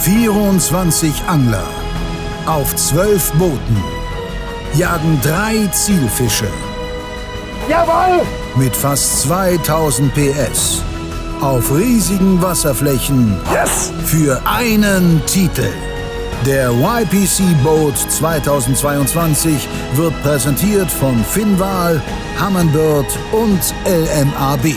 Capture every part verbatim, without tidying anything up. vierundzwanzig Angler auf zwölf Booten jagen drei Zielfische. Jawohl! Mit fast zweitausend P S auf riesigen Wasserflächen, yes, für einen Titel. Der Y P C Boat zweitausendzweiundzwanzig wird präsentiert von Finval, Humminbird und L M A B.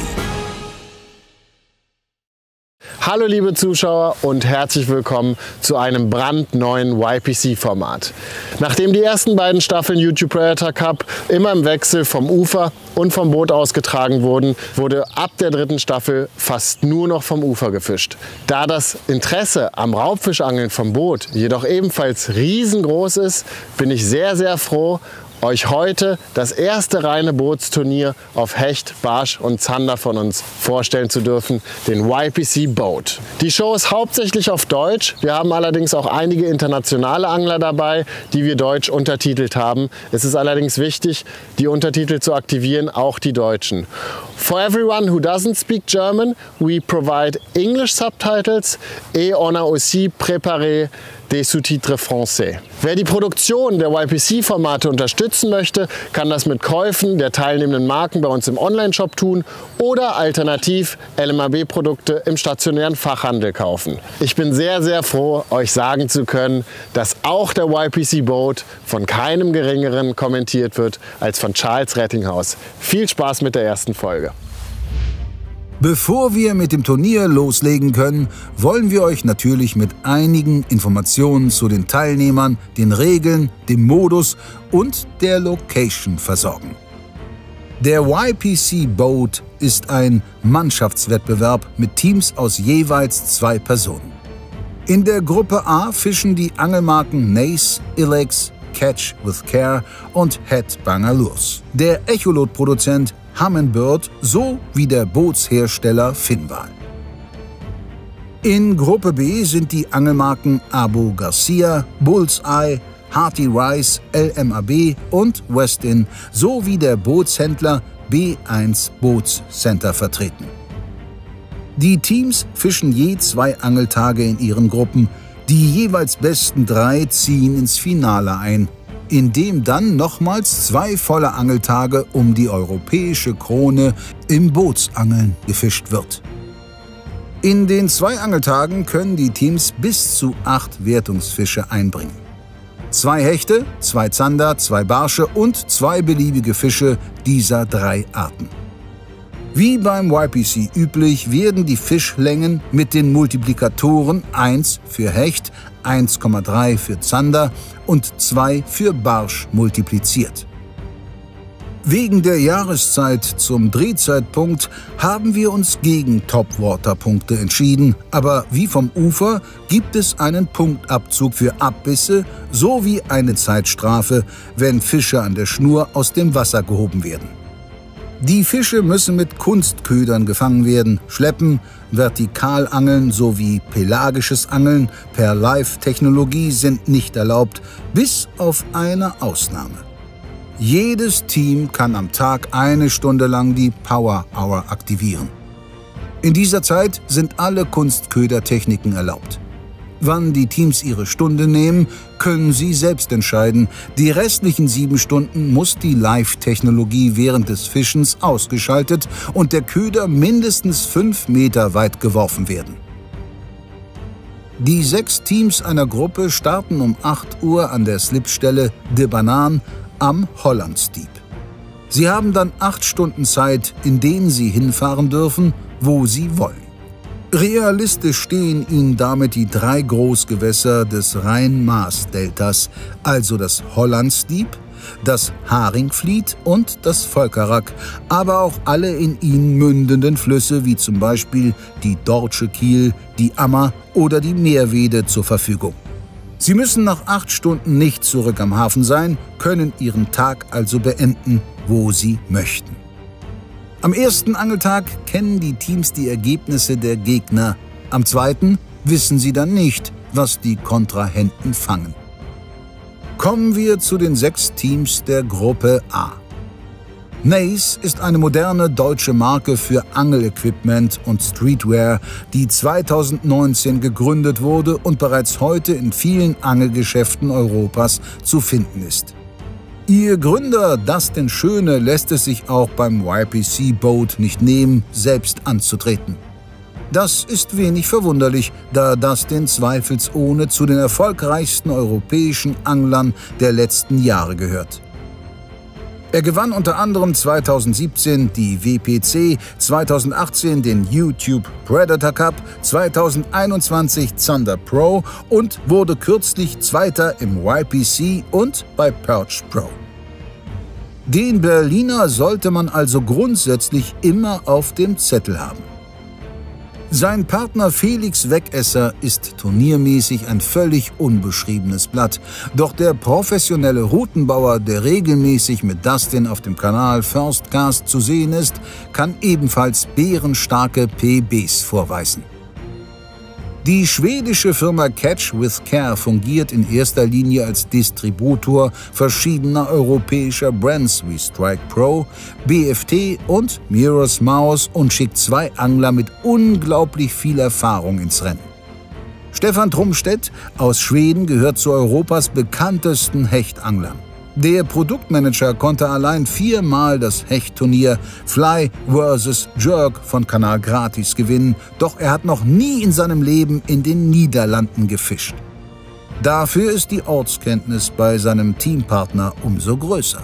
Hallo liebe Zuschauer und herzlich willkommen zu einem brandneuen Y P C-Format. Nachdem die ersten beiden Staffeln YouTube Predator Cup immer im Wechsel vom Ufer und vom Boot ausgetragen wurden, wurde ab der dritten Staffel fast nur noch vom Ufer gefischt. Da das Interesse am Raubfischangeln vom Boot jedoch ebenfalls riesengroß ist, bin ich sehr, sehr froh, euch heute das erste reine Bootsturnier auf Hecht, Barsch und Zander von uns vorstellen zu dürfen, den Y P C Boat. Die Show ist hauptsächlich auf Deutsch, wir haben allerdings auch einige internationale Angler dabei, die wir deutsch untertitelt haben. Es ist allerdings wichtig, die Untertitel zu aktivieren, auch die deutschen. For everyone who doesn't speak German, we provide English subtitles et on a aussi préparé des sous-titres français. Wer die Produktion der Y P C-Formate unterstützen möchte, kann das mit Käufen der teilnehmenden Marken bei uns im Online-Shop tun oder alternativ L M A B-Produkte im stationären Fachhandel kaufen. Ich bin sehr, sehr froh, euch sagen zu können, dass auch der Y P C Boat von keinem Geringeren kommentiert wird als von Charles Rettinghaus. Viel Spaß mit der ersten Folge. Bevor wir mit dem Turnier loslegen können, wollen wir euch natürlich mit einigen Informationen zu den Teilnehmern, den Regeln, dem Modus und der Location versorgen. Der Y P C Boat ist ein Mannschaftswettbewerb mit Teams aus jeweils zwei Personen. In der Gruppe A fischen die Angelmarken Nays, Illex, Catch with Care und Headbanger. Der Echolot-Produzent Humminbird sowie der Bootshersteller Finval. In Gruppe B sind die Angelmarken Abo Garcia, Bullseye, Hearty Rice, L M A B und Westin sowie der Bootshändler B eins Bootscenter vertreten. Die Teams fischen je zwei Angeltage in ihren Gruppen. Die jeweils besten drei ziehen ins Finale ein, in dem dann nochmals zwei volle Angeltage um die europäische Krone im Bootsangeln gefischt wird. In den zwei Angeltagen können die Teams bis zu acht Wertungsfische einbringen. Zwei Hechte, zwei Zander, zwei Barsche und zwei beliebige Fische dieser drei Arten. Wie beim Y P C üblich werden die Fischlängen mit den Multiplikatoren eins für Hecht, eins Komma drei für Zander und zwei für Barsch multipliziert. Wegen der Jahreszeit zum Drehzeitpunkt haben wir uns gegen Topwater-Punkte entschieden, aber wie vom Ufer gibt es einen Punktabzug für Abbisse sowie eine Zeitstrafe, wenn Fische an der Schnur aus dem Wasser gehoben werden. Die Fische müssen mit Kunstködern gefangen werden, Schleppen, Vertikalangeln sowie pelagisches Angeln per Live-Technologie sind nicht erlaubt, bis auf eine Ausnahme. Jedes Team kann am Tag eine Stunde lang die Power Hour aktivieren. In dieser Zeit sind alle Kunstködertechniken erlaubt. Wann die Teams ihre Stunde nehmen, können sie selbst entscheiden. Die restlichen sieben Stunden muss die Live-Technologie während des Fischens ausgeschaltet und der Köder mindestens fünf Meter weit geworfen werden. Die sechs Teams einer Gruppe starten um acht Uhr an der Slipstelle De Banan am Hollands Diep. Sie haben dann acht Stunden Zeit, in denen sie hinfahren dürfen, wo sie wollen. Realistisch stehen ihnen damit die drei Großgewässer des Rhein-Maas-Deltas, also das Hollands Diep, das Haringvliet und das Volkerak, aber auch alle in ihnen mündenden Flüsse wie zum Beispiel die Dordtsche Kil, die Ammer oder die Merwede zur Verfügung. Sie müssen nach acht Stunden nicht zurück am Hafen sein, können ihren Tag also beenden, wo sie möchten. Am ersten Angeltag kennen die Teams die Ergebnisse der Gegner. Am zweiten wissen sie dann nicht, was die Kontrahenten fangen. Kommen wir zu den sechs Teams der Gruppe A. Nays ist eine moderne deutsche Marke für Angelequipment und Streetwear, die zweitausendneunzehn gegründet wurde und bereits heute in vielen Angelgeschäften Europas zu finden ist. Ihr Gründer Dustin Schöne lässt es sich auch beim Y P C Boat nicht nehmen, selbst anzutreten. Das ist wenig verwunderlich, da Dustin zweifelsohne zu den erfolgreichsten europäischen Anglern der letzten Jahre gehört. Er gewann unter anderem zweitausendsiebzehn die W P C, zweitausendachtzehn den YouTube Predator Cup, zweitausendeinundzwanzig Thunder Pro und wurde kürzlich Zweiter im Y P C und bei Perch Pro. Den Berliner sollte man also grundsätzlich immer auf dem Zettel haben. Sein Partner Felix Weckesser ist turniermäßig ein völlig unbeschriebenes Blatt. Doch der professionelle Routenbauer, der regelmäßig mit Dustin auf dem Kanal First Cast zu sehen ist, kann ebenfalls bärenstarke P Bs vorweisen. Die schwedische Firma Catch with Care fungiert in erster Linie als Distributor verschiedener europäischer Brands wie Strike Pro, B F T und Mirror's Mouse und schickt zwei Angler mit unglaublich viel Erfahrung ins Rennen. Stefan Trumstedt aus Schweden gehört zu Europas bekanntesten Hechtanglern. Der Produktmanager konnte allein viermal das Hechtturnier Fly versus. Jerk von Kanal Gratis gewinnen, doch er hat noch nie in seinem Leben in den Niederlanden gefischt. Dafür ist die Ortskenntnis bei seinem Teampartner umso größer.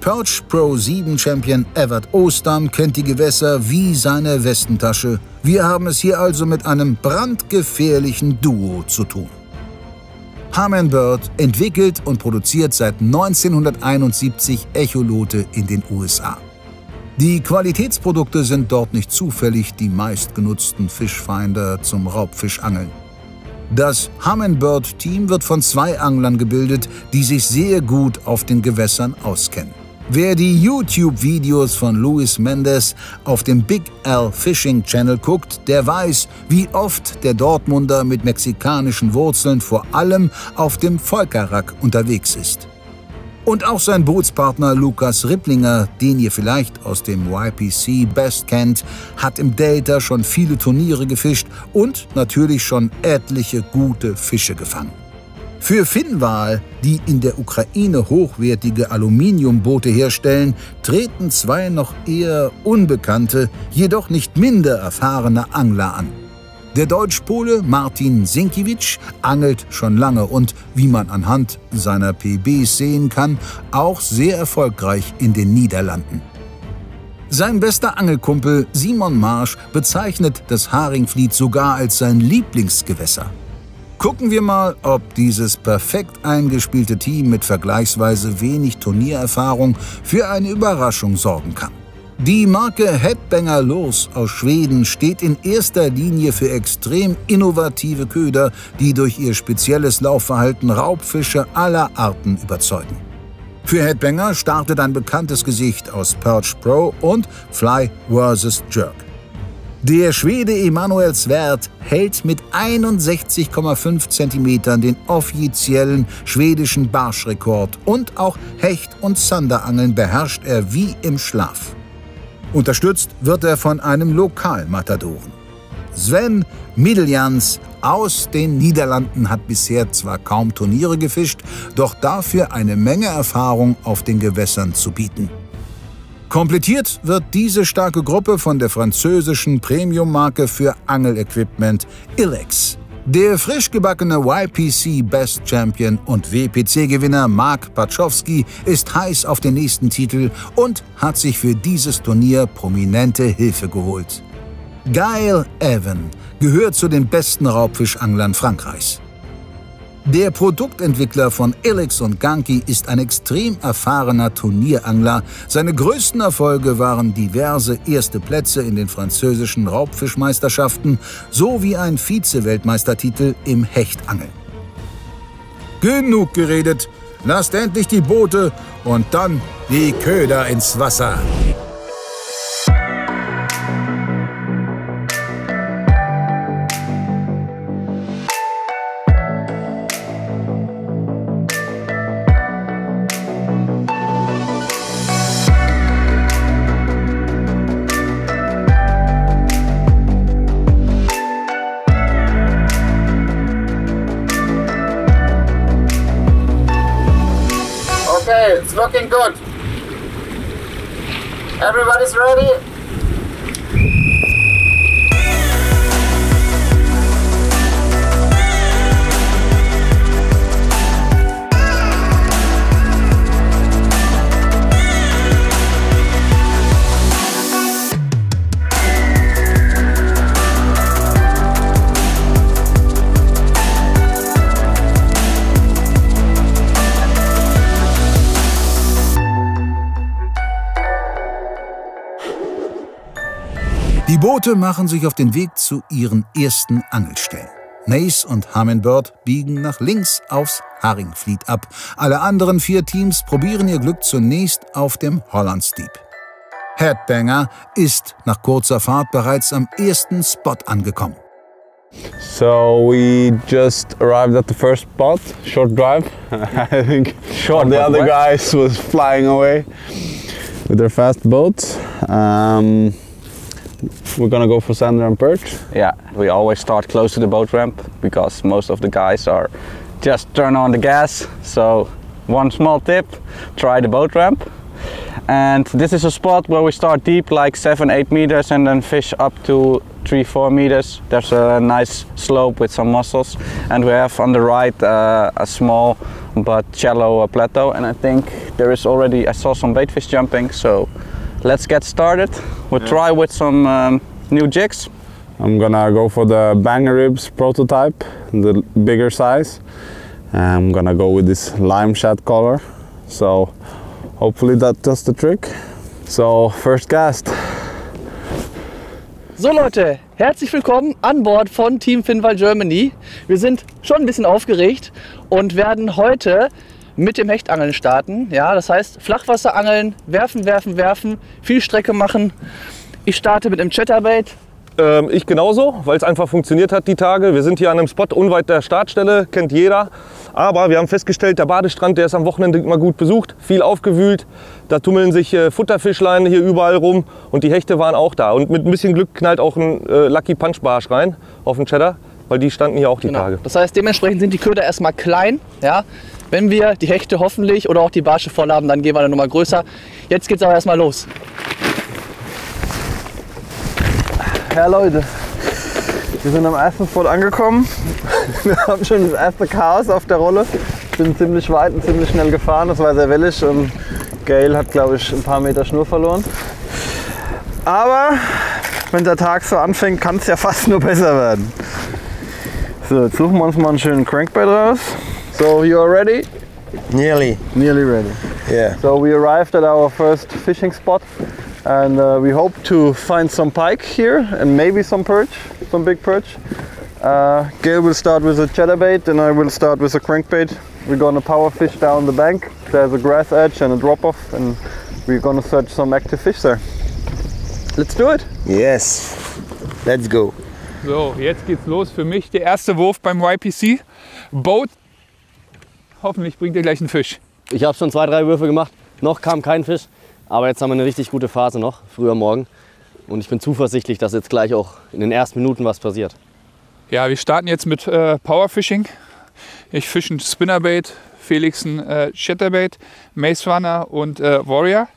Perch Pro sieben Champion Evert Oostdam kennt die Gewässer wie seine Westentasche. Wir haben es hier also mit einem brandgefährlichen Duo zu tun. Humminbird entwickelt und produziert seit neunzehnhunderteinundsiebzig Echolote in den U S A. Die Qualitätsprodukte sind dort nicht zufällig die meistgenutzten Fischfinder zum Raubfischangeln. Das Humminbird-Team wird von zwei Anglern gebildet, die sich sehr gut auf den Gewässern auskennen. Wer die YouTube-Videos von Luis Mendes auf dem Big L Fishing Channel guckt, der weiß, wie oft der Dortmunder mit mexikanischen Wurzeln vor allem auf dem Volkerak unterwegs ist. Und auch sein Bootspartner Lukas Ripplinger, den ihr vielleicht aus dem Y P C Best kennt, hat im Delta schon viele Turniere gefischt und natürlich schon etliche gute Fische gefangen. Für Finval, die in der Ukraine hochwertige Aluminiumboote herstellen, treten zwei noch eher unbekannte, jedoch nicht minder erfahrene Angler an. Der Deutsch-Pole Martin Sienkiewicz angelt schon lange und, wie man anhand seiner P Bs sehen kann, auch sehr erfolgreich in den Niederlanden. Sein bester Angelkumpel Simon Marsh bezeichnet das Haringvliet sogar als sein Lieblingsgewässer. Gucken wir mal, ob dieses perfekt eingespielte Team mit vergleichsweise wenig Turniererfahrung für eine Überraschung sorgen kann. Die Marke Headbanger aus Schweden steht in erster Linie für extrem innovative Köder, die durch ihr spezielles Laufverhalten Raubfische aller Arten überzeugen. Für Headbanger startet ein bekanntes Gesicht aus Perch Pro und Fly versus. Jerk. Der Schwede Emanuel Svärd hält mit einundsechzig Komma fünf Zentimetern den offiziellen schwedischen Barschrekord und auch Hecht- und Sanderangeln beherrscht er wie im Schlaf. Unterstützt wird er von einem Lokalmatadoren. Sven Mideljans aus den Niederlanden hat bisher zwar kaum Turniere gefischt, doch dafür eine Menge Erfahrung auf den Gewässern zu bieten. Komplettiert wird diese starke Gruppe von der französischen Premium-Marke für Angelequipment Illex. Der frisch gebackene Y P C Best Champion und W P C-Gewinner Marc Ptacovsky ist heiß auf den nächsten Titel und hat sich für dieses Turnier prominente Hilfe geholt. Gael Even gehört zu den besten Raubfischanglern Frankreichs. Der Produktentwickler von Illex und Ganki ist ein extrem erfahrener Turnierangler. Seine größten Erfolge waren diverse erste Plätze in den französischen Raubfischmeisterschaften sowie ein Vize-Weltmeistertitel im Hechtangeln. Genug geredet, lasst endlich die Boote und dann die Köder ins Wasser. it's looking good. Everybody's ready? Die Boote machen sich auf den Weg zu ihren ersten Angelstellen. Nays und Humminbird biegen nach links aufs Haringvliet ab. Alle anderen vier Teams probieren ihr Glück zunächst auf dem Hollands Diep. Headbanger ist nach kurzer Fahrt bereits am ersten Spot angekommen. So we just arrived at the first spot, short drive. I think short, the other guys was flying away with their fast boats. Um, We're gonna go for Sander and Perch. Yeah, we always start close to the boat ramp because most of the guys are just turn on the gas. So one small tip, try the boat ramp. And this is a spot where we start deep like seven, eight meters and then fish up to three, four meters. There's a nice slope with some mussels. And we have on the right uh, a small but shallow uh, plateau. And I think there is already, I saw some baitfish jumping. So let's get started. We'll try with some um, new jigs. I'm gonna go for the banger ribs prototype, the bigger size. I'm gonna go with this lime shad color. So hopefully that does the trick. So first cast. So Leute, herzlich willkommen an Bord von Team Finval Germany. Wir sind schon ein bisschen aufgeregt und werden heute mit dem Hechtangeln starten. Ja, das heißt Flachwasserangeln, werfen, werfen, werfen, viel Strecke machen. Ich starte mit einem Chatterbait. Ähm, ich genauso, weil es einfach funktioniert hat die Tage. Wir sind hier an einem Spot unweit der Startstelle, kennt jeder. Aber wir haben festgestellt, der Badestrand, der ist am Wochenende immer gut besucht, viel aufgewühlt. Da tummeln sich äh, Futterfischlein hier überall rum und die Hechte waren auch da. Und mit ein bisschen Glück knallt auch ein äh, Lucky Punch Barsch rein auf den Chatter, weil die standen hier auch die genau. Tage. Das heißt, dementsprechend sind die Köder erstmal klein. Ja? Wenn wir die Hechte hoffentlich oder auch die Barsche voll haben, dann gehen wir eine Nummer größer. Jetzt geht's aber erstmal los. Ja Leute, wir sind am ersten Spot angekommen. Wir haben schon das erste Chaos auf der Rolle. Ich bin ziemlich weit und ziemlich schnell gefahren, das war sehr wellig und Gael hat, glaube ich, ein paar Meter Schnur verloren. Aber wenn der Tag so anfängt, kann es ja fast nur besser werden. So, jetzt suchen wir uns mal einen schönen Crankbait raus. So you are ready? Nearly. Nearly ready. Yeah. So we arrived at our first fishing spot and uh, we hope to find some pike here and maybe some perch, some big perch. Uh, Gael will start with a chatterbait and I will start with a crankbait. We're gonna power fish down the bank. There's a grass edge and a drop off and we're gonna search some active fish there. Let's do it. Yes. Let's go. So, jetzt geht's los für mich. Der erste Wurf beim Y P C. Boat. Hoffentlich bringt ihr gleich einen Fisch. Ich habe schon zwei, drei Würfe gemacht, noch kam kein Fisch. Aber jetzt haben wir eine richtig gute Phase noch, früh am Morgen. Und ich bin zuversichtlich, dass jetzt gleich auch in den ersten Minuten was passiert. Ja, wir starten jetzt mit äh, Powerfishing. Ich fische ein Spinnerbait, Felix ein äh, Chatterbait, Mace Runner und äh, Warrior.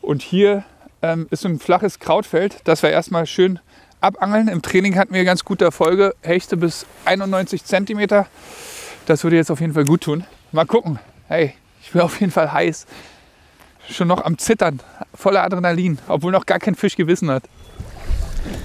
Und hier ähm, ist ein flaches Krautfeld, das wir erstmal schön abangeln. Im Training hatten wir ganz gute Erfolge, Hechte bis einundneunzig Zentimeter. Das würde jetzt auf jeden Fall gut tun. Mal gucken. Hey, ich bin auf jeden Fall heiß. Schon noch am Zittern, voller Adrenalin, obwohl noch gar kein Fisch gebissen hat.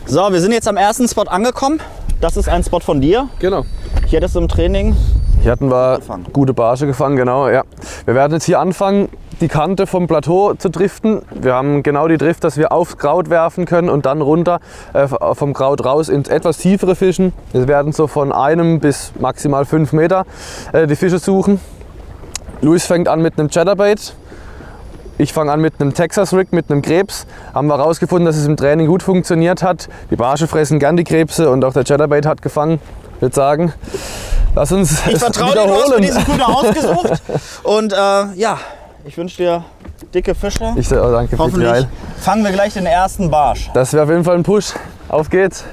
So, wir sind jetzt am ersten Spot angekommen. Das ist ein Spot von dir. Genau. Hier hattest du im Training. Hier hatten wir anfangen. Gute Barsche gefangen, genau. Ja. Wir werden jetzt hier anfangen, die Kante vom Plateau zu driften. Wir haben genau die Drift, dass wir aufs Kraut werfen können und dann runter äh, vom Kraut raus ins etwas tiefere Fischen. Wir werden so von einem bis maximal fünf Meter äh, die Fische suchen. Luis fängt an mit einem Chatterbait. Ich fange an mit einem Texas Rig, mit einem Krebs. Haben wir herausgefunden, dass es im Training gut funktioniert hat. Die Barsche fressen gern die Krebse und auch der Chatterbait hat gefangen. Ich würde sagen, lass uns ich vertraue dir, du hast mir diesen Köder ausgesucht. Und äh, ja, ich wünsche dir dicke Fische. Ich sage, oh, danke. Hoffentlich fangen wir gleich den ersten Barsch. Das wäre auf jeden Fall ein Push. Auf geht's.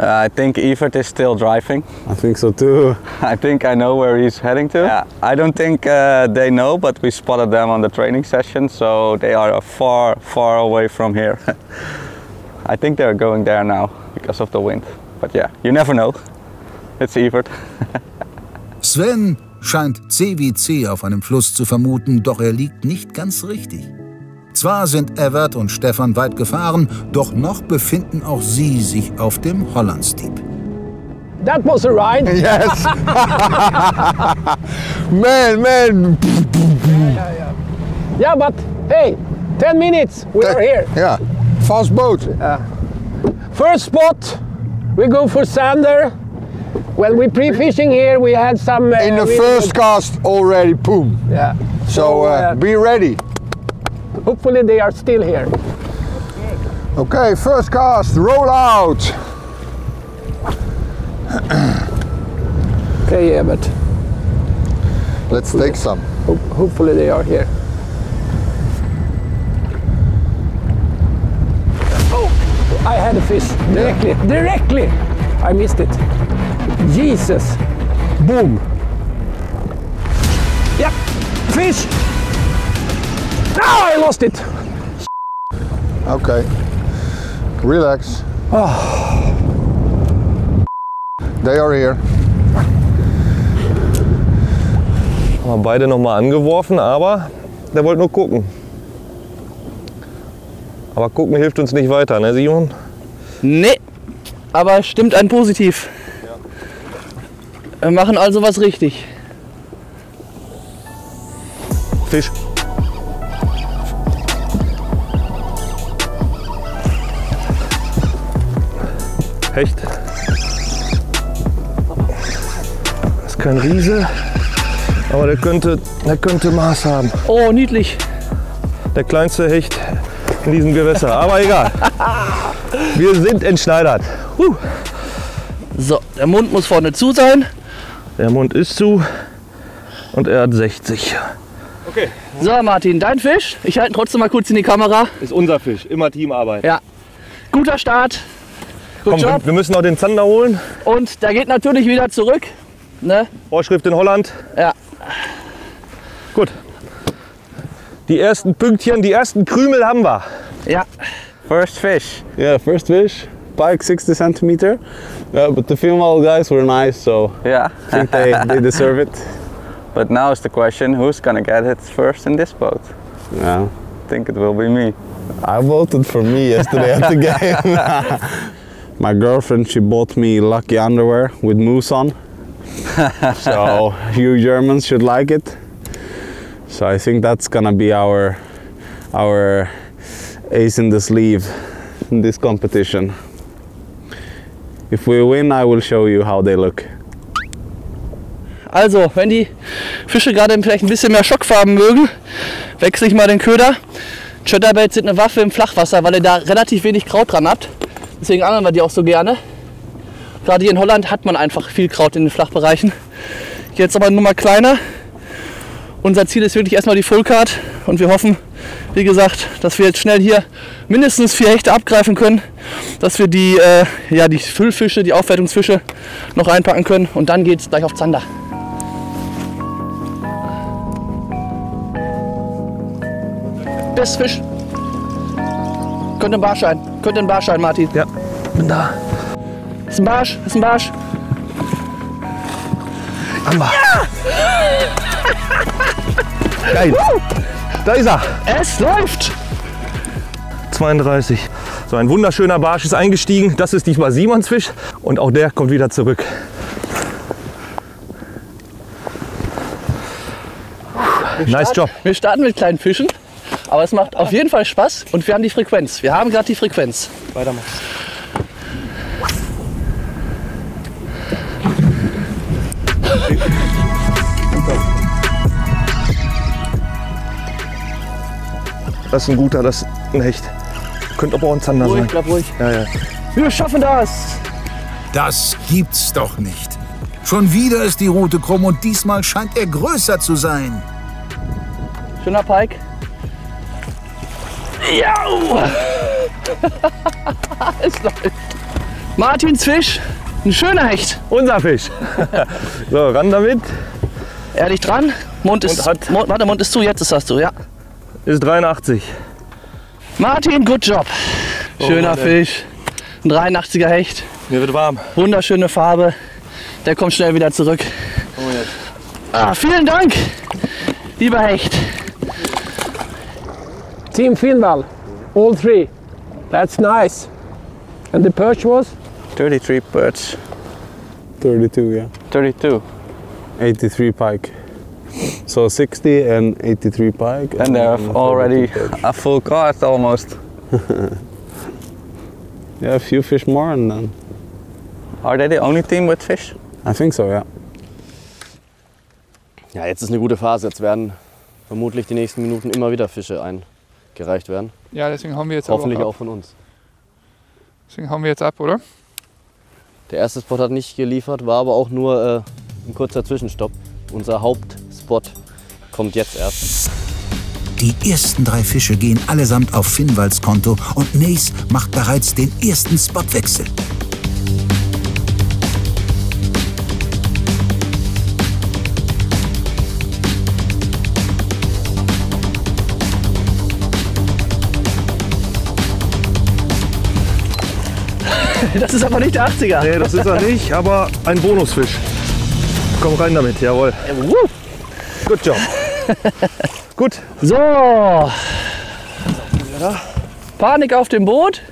Uh, I think Evert is still driving. I think so too. I think I know where he's heading to. Yeah, I don't think uh, they know, but we spotted them on the training session, so they are far, far away from here. I think they're going there now because of the wind. But yeah, you never know. It's Evert. Sven scheint C wie C auf einem Fluss zu vermuten, doch er liegt nicht ganz richtig. Zwar sind Evert und Stefan weit gefahren, doch noch befinden auch sie sich auf dem Hollands Diep. That was a ride. Yes. Man, man. Yeah, yeah, yeah. Yeah, but hey, ten minutes we are here. Yeah, fast boat. Yeah. First spot, we go for Sander. When we pre-fishing here, we had some. Uh, in the first cast already, boom. Yeah. So uh, be ready. Hopefully they are still here. Okay, first cast, roll out. Okay, yeah, but let's take some. Ho hopefully they are here. Oh, I had a fish directly, yeah. directly. I missed it. Jesus, boom. Yeah, fish. Oh, I lost it. Okay, relax. Oh. They are here. Haben wir beide nochmal angeworfen, aber der wollte nur gucken. Aber gucken hilft uns nicht weiter, ne Simon? Nee, aber stimmt ein positiv. Wir machen also was richtig. Fisch. Hecht. Das ist kein Riese, aber der könnte, der könnte Maß haben. Oh, niedlich. Der kleinste Hecht in diesem Gewässer, aber egal. Wir sind entschneidert. Huh. So, der Mund muss vorne zu sein. Der Mund ist zu und er hat sechzig. Okay. So Martin, dein Fisch. Ich halte ihn trotzdem mal kurz in die Kamera. Ist unser Fisch, immer Teamarbeit. Ja. Guter Start. Good Komm, Job. Wir müssen noch den Zander holen. Und da geht natürlich wieder zurück. Ne? Vorschrift in Holland. Ja. Gut. Die ersten Pünktchen, die ersten Krümel haben wir. Ja. First fish. Ja, yeah, first fish. Pike sixty centimeter, uh, but the Finval guys were nice, so yeah, I think they, they deserve it. But now is the question, who's gonna get it first in this boat? Yeah. I think it will be me. I voted for me yesterday at the game. My girlfriend, she bought me lucky underwear with moose on, so you Germans should like it. So I think that's gonna be our our ace in the sleeve in this competition. If we win, I will show you how they look. Also, wenn die Fische gerade vielleicht ein bisschen mehr Schockfarben mögen, wechsle ich mal den Köder. Chatterbaits sind eine Waffe im Flachwasser, weil ihr da relativ wenig Kraut dran habt. Deswegen angeln wir die auch so gerne. Gerade hier in Holland hat man einfach viel Kraut in den Flachbereichen. Jetzt aber nur mal kleiner. Unser Ziel ist wirklich erstmal die Fullcard und wir hoffen, wie gesagt, dass wir jetzt schnell hier mindestens vier Hechte abgreifen können, dass wir die, äh, ja, die Füllfische, die Aufwertungsfische noch reinpacken können und dann geht es gleich auf Zander. Best Fisch. Könnte ein Barsch sein. Könnte ein Barsch sein, Martin. Ja, bin da. Ist ein Barsch, ist ein Barsch. Amber. Ja! Geil. Da ist er. Es läuft. zweiunddreißig. So ein wunderschöner Barsch ist eingestiegen. Das ist diesmal Simons Fisch und auch der kommt wieder zurück. Wir nice starten, Job. Wir starten mit kleinen Fischen, aber es macht auf jeden Fall Spaß und wir haben die Frequenz. Wir haben gerade die Frequenz. Weitermachen. Das ist ein guter, das ist ein Hecht. Könnte aber auch ein Zander sein. Ruhig, bleib ruhig. Ja, ja. Wir schaffen das! Das gibt's doch nicht. Schon wieder ist die Rute krumm und diesmal scheint er größer zu sein. Schöner Pike. Ja! Es läuft. Martins Fisch, ein schöner Hecht. Unser Fisch. So, ran damit. Ehrlich dran. Mund ist, hat, Mund, warte, Mund ist zu, jetzt ist das so, ja. Ist dreiundachtzig. Martin, good job. Schöner oh, Fisch. Ein dreiundachtziger Hecht. Mir wird warm. Wunderschöne Farbe. Der kommt schnell wieder zurück. Oh, jetzt. Ah, vielen Dank, lieber Hecht. Team Finval, all three. That's nice. And the perch was? thirty-three perch. thirty-two, yeah. thirty-two. eighty-three pike. So sixty and eighty-three pike. And, and they have already a full cart almost. Yeah, a few fish more and then. Are they the only team with fish? I think so, yeah. Ja, jetzt ist eine gute Phase. Jetzt werden vermutlich die nächsten Minuten immer wieder Fische eingereicht werden. Ja, deswegen haben wir jetzt hoffentlich ab. Hoffentlich auch von uns. Deswegen haben wir jetzt ab, oder? Der erste Spot hat nicht geliefert, war aber auch nur äh, ein kurzer Zwischenstopp. Unser Hauptspot kommt jetzt erst. Die ersten drei Fische gehen allesamt auf Finvals Konto und Nays macht bereits den ersten Spotwechsel. Das ist aber nicht der achtziger. Nee, das ist er nicht, aber ein Bonusfisch. Komm rein damit, jawohl. Gut Job. Gut. So. Panik auf dem Boot,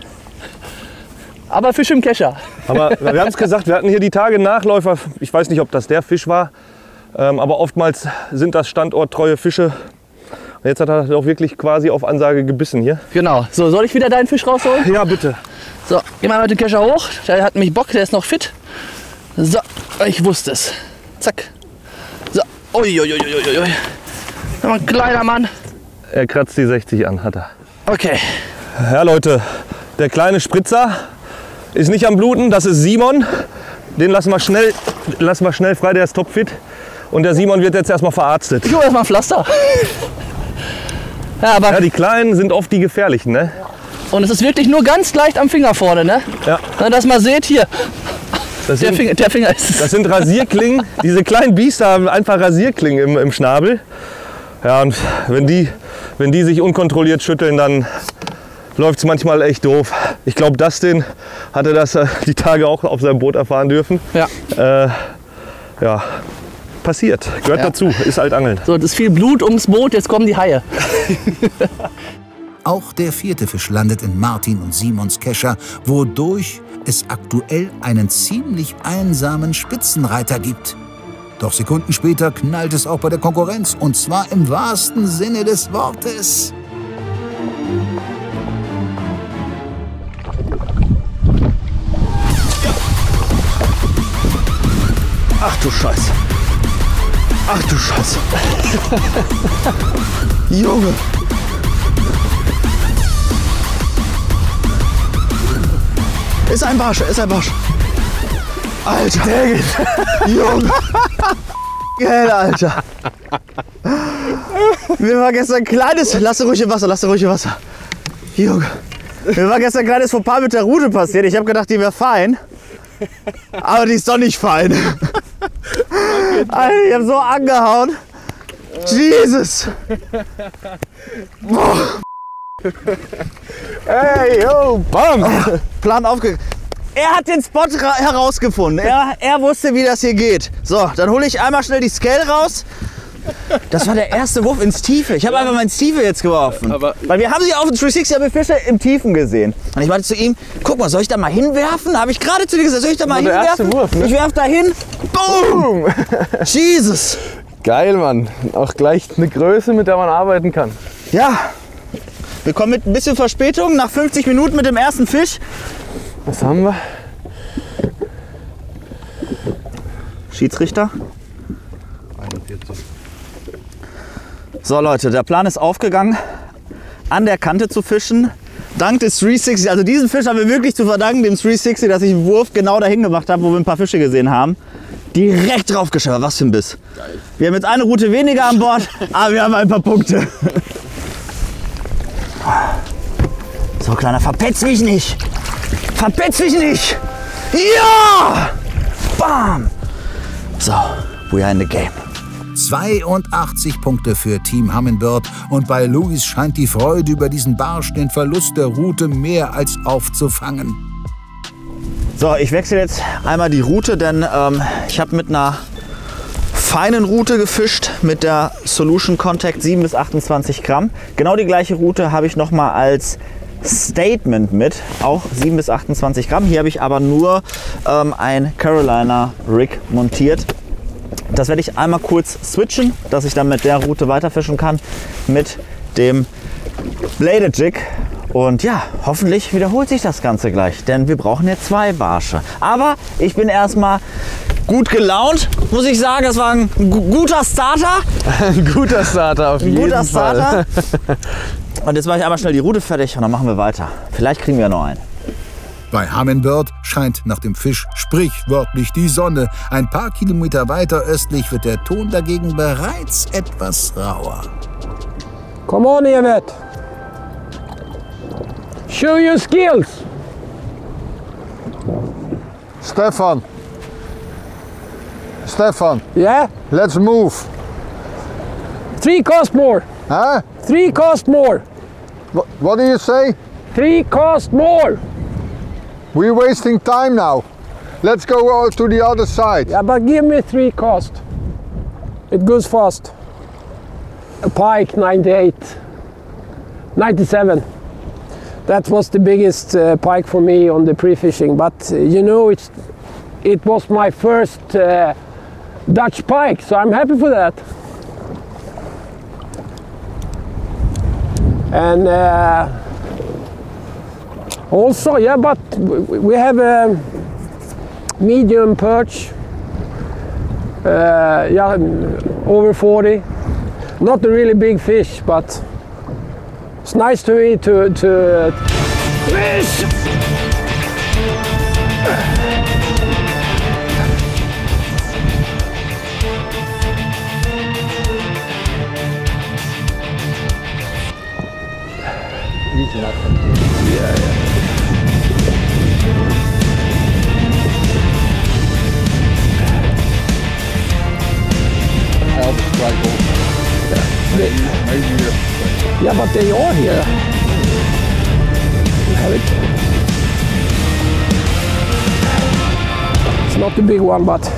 aber Fisch im Kescher. Aber wir haben es gesagt, wir hatten hier die Tage Nachläufer. Ich weiß nicht, ob das der Fisch war, aber oftmals sind das standorttreue Fische. Und jetzt hat er auch wirklich quasi auf Ansage gebissen hier. Genau. So, soll ich wieder deinen Fisch rausholen? Ja, bitte. So, geh mal mit dem Kescher hoch. Der hat mich Bock, der ist noch fit. So, ich wusste es. Zack. So, uiuiuiui. Ui, ui. Ein kleiner Mann. Er kratzt die sechzig an, hat er. Okay. Ja, Leute, der kleine Spritzer ist nicht am Bluten. Das ist Simon. Den lassen wir schnell, lassen wir schnell frei, der ist topfit. Und der Simon wird jetzt erstmal verarztet. Ich hole erstmal ein Pflaster. Ja, aber ja, die Kleinen sind oft die Gefährlichen, ne? Und es ist wirklich nur ganz leicht am Finger vorne, ne? Ja. Na, dass man seht, hier, das sind, der, Finger, der Finger ist es. Das sind Rasierklingen. Diese kleinen Biester haben einfach Rasierklingen im, im Schnabel. Ja, und wenn die, wenn die sich unkontrolliert schütteln, dann läuft es manchmal echt doof. Ich glaube, Dustin hatte das die Tage auch auf seinem Boot erfahren dürfen. Ja. Äh, ja. Passiert, gehört ja dazu, ist halt Angeln. So, das ist viel Blut ums Boot, jetzt kommen die Haie. Auch der vierte Fisch landet in Martin und Simons Kescher, wodurch es aktuell einen ziemlich einsamen Spitzenreiter gibt. Doch Sekunden später knallt es auch bei der Konkurrenz, und zwar im wahrsten Sinne des Wortes. Ach du Scheiße. Ach du Scheiße. Junge. Ist ein Barsch, ist ein Barsch. Alter. Junge. Gell, Alter. Mir war gestern ein kleines... Lass ruhig im Wasser, lass ruhig im Wasser. Junge. Mir war gestern ein kleines Fauxpas mit der Rute passiert. Ich habe gedacht, die wäre fein. Aber die ist doch nicht fein. Alter, ich hab so angehauen. Jesus! Boah. Hey, yo, bam! Oh, Plan aufge... Er hat den Spot herausgefunden. Er, er wusste, wie das hier geht. So, dann hole ich einmal schnell die Scale raus. Das war der erste Wurf ins Tiefe. Ich habe einfach mal ins Tiefe jetzt geworfen. Aber weil wir haben sie auf dem dreihundertsechzig mit Fische im Tiefen gesehen. Und ich meinte zu ihm, guck mal, soll ich da mal hinwerfen? Habe ich gerade zu dir gesagt, soll ich da mal hinwerfen? Wurf, ne? Ich werf da hin. Boom! Jesus! Geil, Mann. Auch gleich eine Größe, mit der man arbeiten kann. Ja. Wir kommen mit ein bisschen Verspätung nach fünfzig Minuten mit dem ersten Fisch. Was haben wir? Schiedsrichter. einundvierzig. So Leute, der Plan ist aufgegangen, an der Kante zu fischen, dank des dreihundertsechzig, also diesen Fisch haben wir wirklich zu verdanken, dem dreihundertsechzig, dass ich einen Wurf genau dahin gemacht habe, wo wir ein paar Fische gesehen haben. Direkt drauf geschaut, was für ein Biss. Geil. Wir haben jetzt eine Rute weniger an Bord, aber wir haben ein paar Punkte. So Kleiner, verpetz mich nicht! Verpetz mich nicht! Ja! Bam! So, we are in the game. zweiundachtzig Punkte für Team Humminbird und bei Luis scheint die Freude über diesen Barsch den Verlust der Route mehr als aufzufangen. So, ich wechsle jetzt einmal die Route, denn ähm, ich habe mit einer feinen Route gefischt mit der Solution Contact sieben bis achtundzwanzig Gramm. Genau die gleiche Route habe ich nochmal als Statement mit, auch sieben bis achtundzwanzig Gramm. Hier habe ich aber nur ähm, ein Carolina Rig montiert. Das werde ich einmal kurz switchen, dass ich dann mit der Route weiterfischen kann, mit dem Bladed Jig. Und ja, hoffentlich wiederholt sich das Ganze gleich, denn wir brauchen jetzt zwei Barsche. Aber ich bin erstmal gut gelaunt, muss ich sagen. Das war ein guter Starter. Ein guter Starter auf jeden Fall. Ein guter Starter. Und jetzt mache ich einmal schnell die Route fertig und dann machen wir weiter. Vielleicht kriegen wir noch einen. Bei Humminbird scheint nach dem Fisch sprichwörtlich die Sonne. Ein paar Kilometer weiter östlich wird der Ton dagegen bereits etwas rauer. Come on, Evert. Show your skills. Stefan. Stefan. Yeah? Let's move. Three cost more. Huh? Three cost more. What, what do you say? Three cost more. We're wasting time now. Let's go all to the other side. Yeah, but give me three cost. It goes fast. A pike ninety-eight, ninety-seven. That was the biggest uh, pike for me on the pre-fishing. But uh, you know, it's it was my first uh, Dutch pike, so I'm happy for that. And. Uh, Also, yeah, but we have a medium perch, uh, yeah, over forty. Not a really big fish, but it's nice to eat to, to fish. Yeah, yeah. Yeah, but they are here. You have it. It's not the big one, but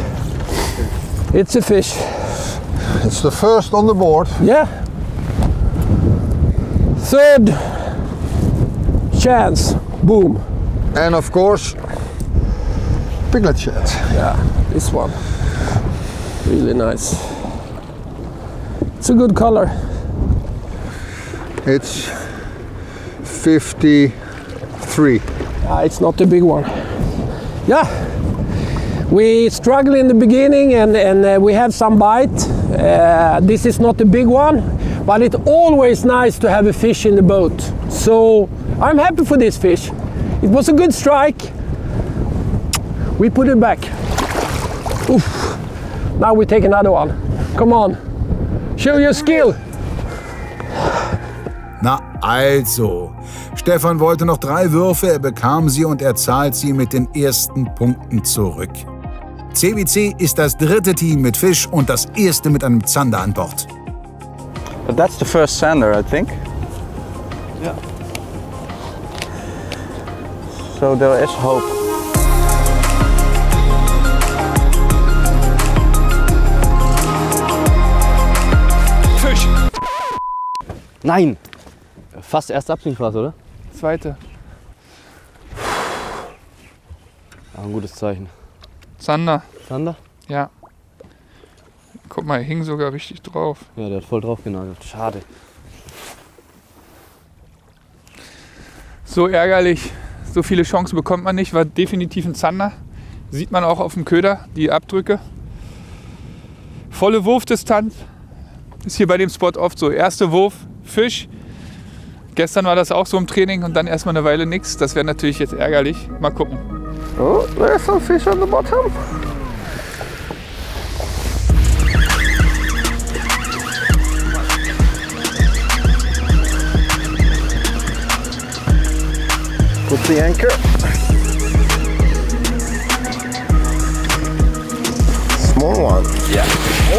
it's a fish. It's the first on the board. Yeah. Third chance. Boom. And of course, piglet chance. Yeah, this one. Really nice. It's a good color. It's fifty-three. Ah, it's not a big one. Yeah, we struggle in the beginning and, and uh, we have some bite. Uh, this is not a big one, but it's always nice to have a fish in the boat. So I'm happy for this fish. It was a good strike. We put it back. Oof. Now we take another one. Come on, show your skill. Na also, Stefan wollte noch drei Würfe, er bekam sie und er zahlt sie mit den ersten Punkten zurück. C W C ist das dritte Team mit Fisch und das erste mit einem Zander an Bord. But that's the first zander, I think. Yeah. So there is hope. Fisch! Nein! Fast erste Absinkfahrt, oder? Zweite. Aber ein gutes Zeichen. Zander. Zander? Ja. Guck mal, er hing sogar richtig drauf. Ja, der hat voll drauf genagelt. Schade. So ärgerlich. So viele Chancen bekommt man nicht. War definitiv ein Zander. Sieht man auch auf dem Köder, die Abdrücke. Volle Wurfdistanz. Ist hier bei dem Spot oft so. Erster Wurf, Fisch. Gestern war das auch so im Training und dann erstmal eine Weile nichts. Das wäre natürlich jetzt ärgerlich. Mal gucken. Oh, there's some fish on the bottom. Put the anchor.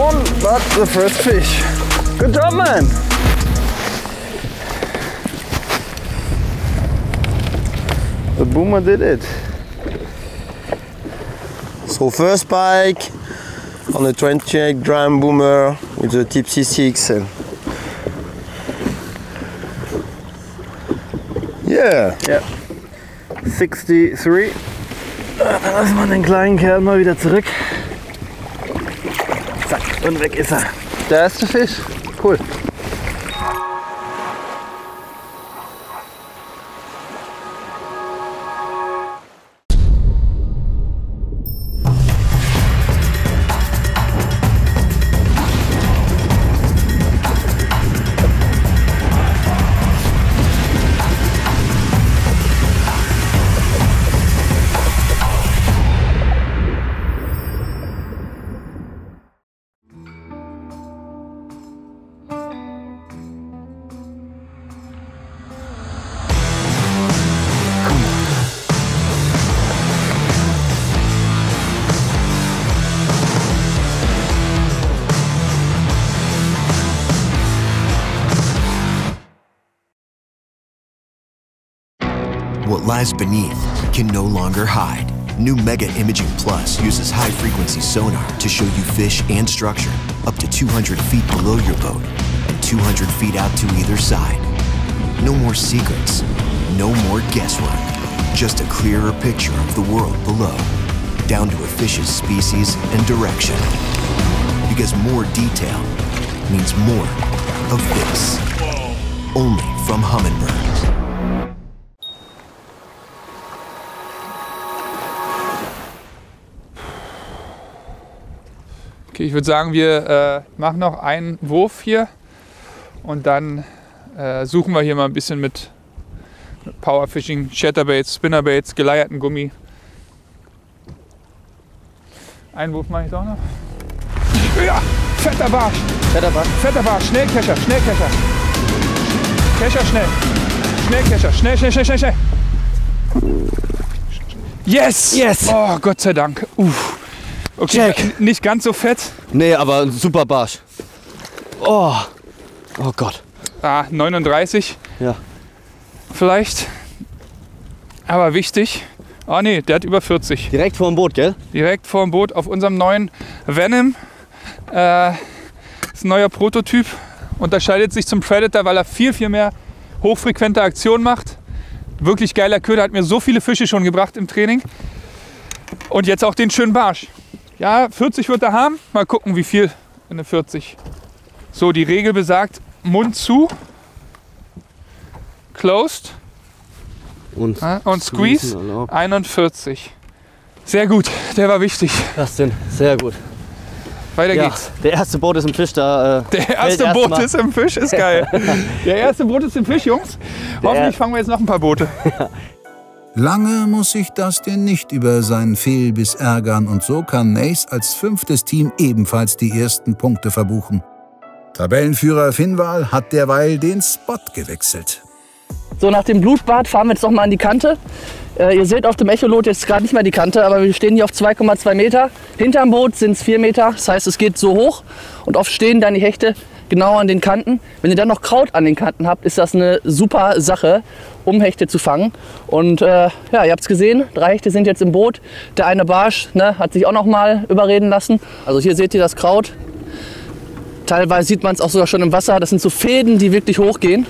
on, that's the first fish. Good job, man. The boomer did it. So first pike on a twenty-eight drum boomer with the tipsy six. Yeah. Yeah. sixty-three. Dann lassen wir den kleinen Kerl mal wieder zurück. Zack, und weg ist er. Der erste Fisch. Cool. What lies beneath can no longer hide. New Mega Imaging Plus uses high-frequency sonar to show you fish and structure up to two hundred feet below your boat and two hundred feet out to either side. No more secrets, no more guesswork, just a clearer picture of the world below, down to a fish's species and direction. Because more detail means more of this. Only from Humminbird. Ich würde sagen, wir äh, machen noch einen Wurf hier und dann äh, suchen wir hier mal ein bisschen mit, mit Powerfishing, Chatterbaits, Spinnerbaits, geleierten Gummi. Einen Wurf mache ich auch noch. Ja, fetter Barsch! Fetter Barsch! Fetter Barsch! Schnellkescher, Schnellkescher! Kescher schnell! Schnellkescher, schnell, schnell, schnell, schnell, schnell! Yes! Yes! Oh, Gott sei Dank! Uff. Okay, check. Nicht ganz so fett. Nee, aber ein super Barsch. Oh, oh Gott. Ah, neununddreißig. Ja. Vielleicht. Aber wichtig. Ah, nee, der hat über vierzig. Direkt vor dem Boot, gell? Direkt vor dem Boot auf unserem neuen Venom. Äh, ist ein neuer Prototyp. Unterscheidet sich zum Predator, weil er viel, viel mehr hochfrequente Aktionen macht. Wirklich geiler Köder. Hat mir so viele Fische schon gebracht im Training. Und jetzt auch den schönen Barsch. Ja, vierzig wird er haben. Mal gucken, wie viel in der vierzig. So, die Regel besagt, Mund zu, closed und, ja, und squeeze, einundvierzig. Sehr gut, der war wichtig. Das denn, sehr gut. Weiter ja, geht's. Der erste Boot ist im Fisch da. Äh, der erste Boot ist im Fisch, ist geil. Der erste Boot ist im Fisch, Jungs. Der Hoffentlich fangen wir jetzt noch ein paar Boote. Lange muss sich Dustin nicht über seinen Fehlbiss ärgern und so kann Nays als fünftes Team ebenfalls die ersten Punkte verbuchen. Tabellenführer Finval hat derweil den Spot gewechselt. So, nach dem Blutbad fahren wir jetzt nochmal an die Kante. Äh, ihr seht auf dem Echolot jetzt gerade nicht mehr die Kante, aber wir stehen hier auf zwei Komma zwei Meter. Hinterm Boot sind es vier Meter, das heißt, es geht so hoch und oft stehen dann die Hechte genau an den Kanten. Wenn ihr dann noch Kraut an den Kanten habt, ist das eine super Sache, um Hechte zu fangen. Und äh, ja, ihr habt es gesehen, drei Hechte sind jetzt im Boot. Der eine Barsch, ne, hat sich auch noch mal überreden lassen. Also hier seht ihr das Kraut. Teilweise sieht man es auch sogar schon im Wasser. Das sind so Fäden, die wirklich hochgehen.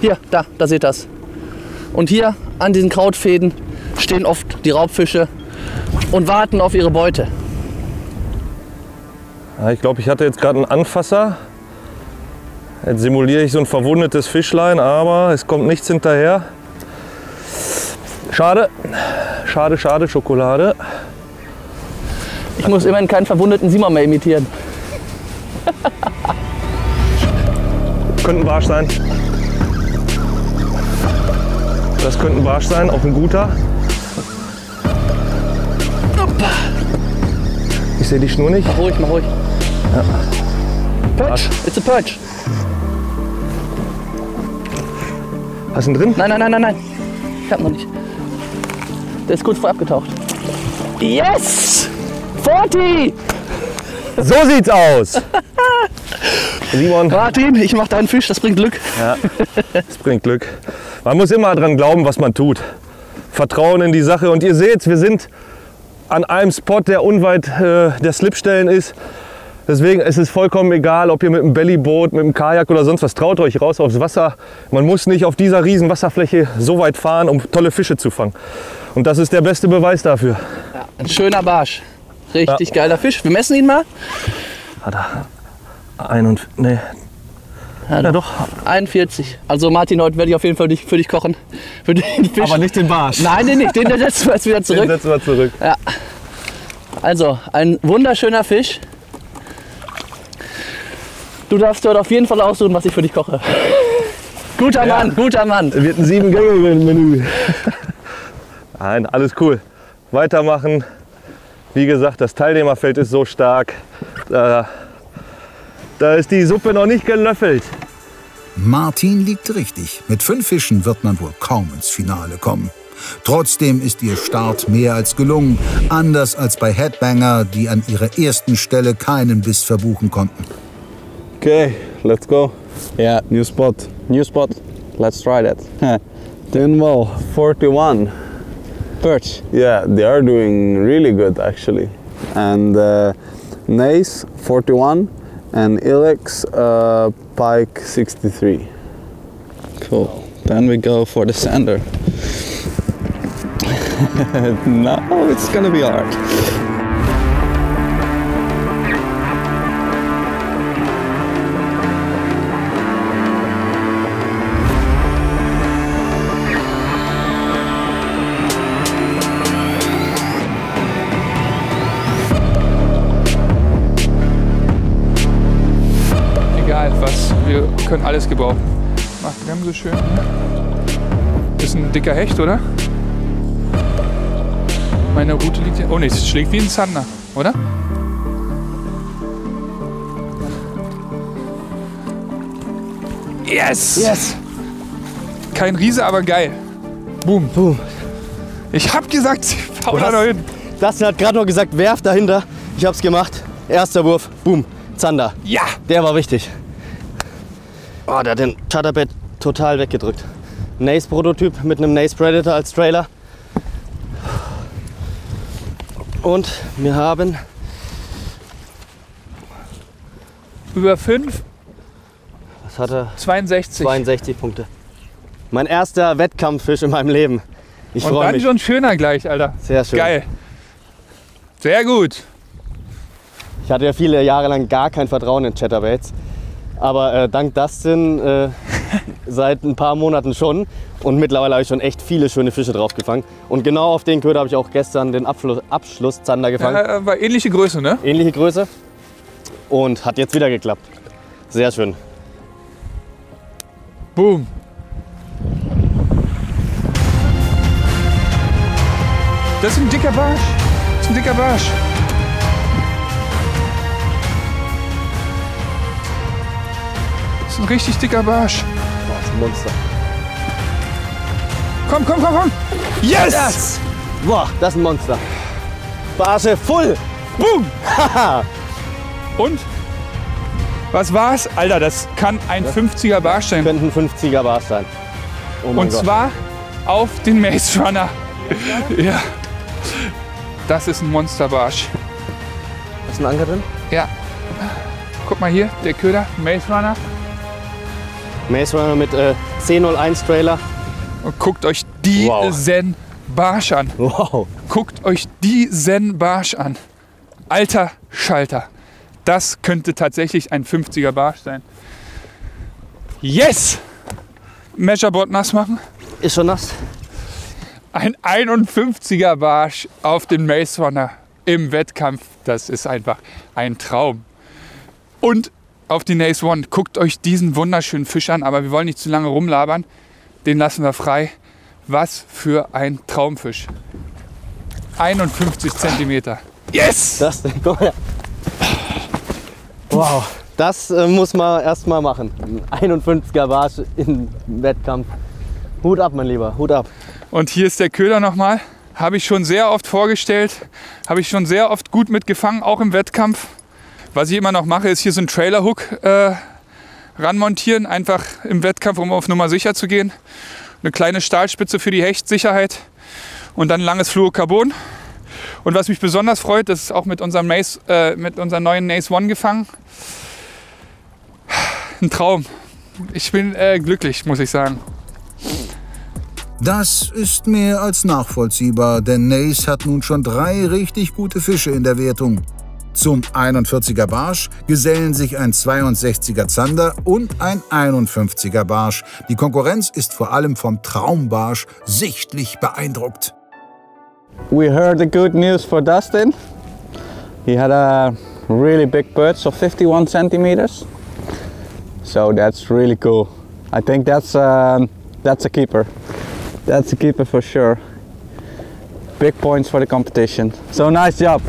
Hier, da, da seht ihr das. Und hier an diesen Krautfäden stehen oft die Raubfische und warten auf ihre Beute. Ja, ich glaube, ich hatte jetzt gerade einen Anfasser. Jetzt simuliere ich so ein verwundetes Fischlein, aber es kommt nichts hinterher. Schade, schade, schade, Schokolade. Ich muss immerhin keinen verwundeten Simon mehr imitieren. Könnte ein Barsch sein. Das könnte ein Barsch sein, auch ein guter. Ich sehe die Schnur nicht. Mach ruhig, mach ruhig. Ja. Perch, it's a perch. Hast du ihn drin? Nein, nein, nein, nein, nein. Ich hab noch nicht. Der ist kurz vor abgetaucht. Yes! vierzig! So sieht's aus. Simon. Martin, ich mach deinen Fisch, das bringt Glück. Ja, das bringt Glück. Man muss immer dran glauben, was man tut. Vertrauen in die Sache. Und ihr seht, wir sind an einem Spot, der unweit äh, der Slipstellen ist. Deswegen ist es vollkommen egal, ob ihr mit einem Bellyboot, mit einem Kajak oder sonst was, traut euch raus aufs Wasser. Man muss nicht auf dieser riesen Wasserfläche so weit fahren, um tolle Fische zu fangen. Und das ist der beste Beweis dafür. Ja, ein schöner Barsch. Richtig ja. Geiler Fisch. Wir messen ihn mal. Hat er ein und, nee. Ja, ja, doch. einundvierzig. Also Martin, heute werde ich auf jeden Fall für dich kochen. Für den Fisch. Aber nicht den Barsch. Nein, den nicht. Den setzen wir jetzt wieder zurück. Den setzen wir zurück. Ja. Also, ein wunderschöner Fisch. Du darfst heute auf jeden Fall aussuchen, was ich für dich koche. Guter ja. Mann, guter Mann. Wird ein Sieben-Gänge-Menü. Nein, alles cool. Weitermachen. Wie gesagt, das Teilnehmerfeld ist so stark. Da, da ist die Suppe noch nicht gelöffelt. Martin liegt richtig. Mit fünf Fischen wird man wohl kaum ins Finale kommen. Trotzdem ist ihr Start mehr als gelungen. Anders als bei Headbanger, die an ihrer ersten Stelle keinen Biss verbuchen konnten. Okay, let's go. Yeah, new spot. New spot. Let's try that. Finval, forty-one. Perch. Yeah, they are doing really good actually. And uh, Nays, forty-one. And Illex, uh, pike, sixty-three. Cool. Then we go for the sander. No, it's gonna be hard. Wir können alles gebrauchen. Macht ganz so schön. Das ist ein dicker Hecht, oder? Meine Route liegt hier. Oh ne, es schlägt wie ein Zander, oder? Yes! Yes! Kein Riese, aber geil. Boom. Boom. Ich hab gesagt, hau da noch hin. Dustin hat gerade noch gesagt, werf dahinter. Ich hab's gemacht. Erster Wurf. Boom. Zander. Ja! Der war wichtig. Oh, der hat den Chatterbait total weggedrückt. Nays-Prototyp mit einem Nays Predator als Trailer. Und wir haben über fünf. Was hat er? zweiundsechzig. zweiundsechzig Punkte. Mein erster Wettkampffisch in meinem Leben. Ich freue mich. Und dann schon schöner gleich, Alter. Sehr schön. Geil. Sehr gut. Ich hatte ja viele Jahre lang gar kein Vertrauen in Chatterbaits. Aber äh, dank Dustin äh, seit ein paar Monaten schon. Und mittlerweile habe ich schon echt viele schöne Fische drauf gefangen. Und genau auf den Köder habe ich auch gestern den Abschluss, Abschlusszander gefangen. Ja, war ähnliche Größe, ne? Ähnliche Größe. Und hat jetzt wieder geklappt. Sehr schön. Boom. Das ist ein dicker Barsch. Das ist ein dicker Barsch. Ein richtig dicker Barsch. Boah, das ist ein Monster. Komm, komm, komm, komm. Yes! Das. Boah, das ist ein Monster. Barsche voll. Boom! Und? Was war's? Alter, das kann ein das fünfziger Barsch sein. Könnte ein fünfziger Barsch sein. Oh mein Und Gott. Zwar auf den Mace Runner. Ja. Ja. Das ist ein Monsterbarsch. Ist ein Anker drin? Ja. Guck mal hier, der Köder, Mace Runner. Mace Runner mit äh, zehn null eins Trailer. Und guckt euch diesen wow. Barsch an. Wow. Guckt euch diesen Barsch an. Alter Schalter. Das könnte tatsächlich ein fünfziger Barsch sein. Yes! Measureboard nass machen. Ist schon nass. Ein einundfünfziger Barsch auf den Mace Runner im Wettkampf. Das ist einfach ein Traum. Und auf die Nays One. Guckt euch diesen wunderschönen Fisch an, aber wir wollen nicht zu lange rumlabern. Den lassen wir frei. Was für ein Traumfisch. einundfünfzig Zentimeter. Yes! Das, komm her. Wow, das äh, muss man erst mal machen. einundfünfziger Barsch im Wettkampf. Hut ab, mein Lieber, Hut ab. Und hier ist der Köder nochmal. Habe ich schon sehr oft vorgestellt. Habe ich schon sehr oft gut mitgefangen, auch im Wettkampf. Was ich immer noch mache, ist hier so einen Trailer-Hook äh, ranmontieren, einfach im Wettkampf, um auf Nummer sicher zu gehen. Eine kleine Stahlspitze für die Hechtsicherheit und dann langes Fluorocarbon. Und was mich besonders freut, das ist auch mit unserem Nays, äh, mit unserem neuen Nays One gefangen. Ein Traum. Ich bin äh, glücklich, muss ich sagen. Das ist mehr als nachvollziehbar, denn Nays hat nun schon drei richtig gute Fische in der Wertung. Zum einundvierziger Barsch gesellen sich ein zweiundsechziger Zander und ein einundfünfziger Barsch. Die Konkurrenz ist vor allem vom Traumbarsch sichtlich beeindruckt. We heard the good news for Dustin. He had a really big perch of fifty-one centimeters. So that's really cool. I think that's a, that's a keeper. That's a keeper for sure. Big points for the competition. So nice job.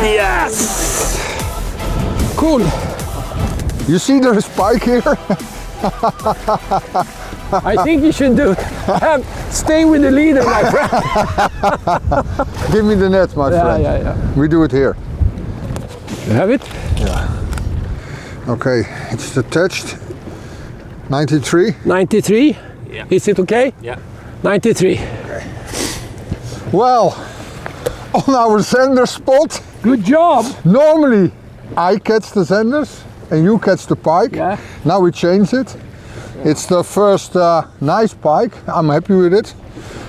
Yes! Cool! You see the spike here? I think you should do it. Um, stay with the leader, my friend. Give me the net, my yeah, friend. Yeah, yeah. We do it here. You have it? Yeah. Okay, it's attached. ninety-three. ninety-three? Yeah. Is it okay? Yeah. ninety-three. Okay. Well, on our sender spot. Good job! Normally I catch the senders and you catch the pike. Yeah. Now we change it. Yeah. It's the first uh, nice pike. I'm happy with it.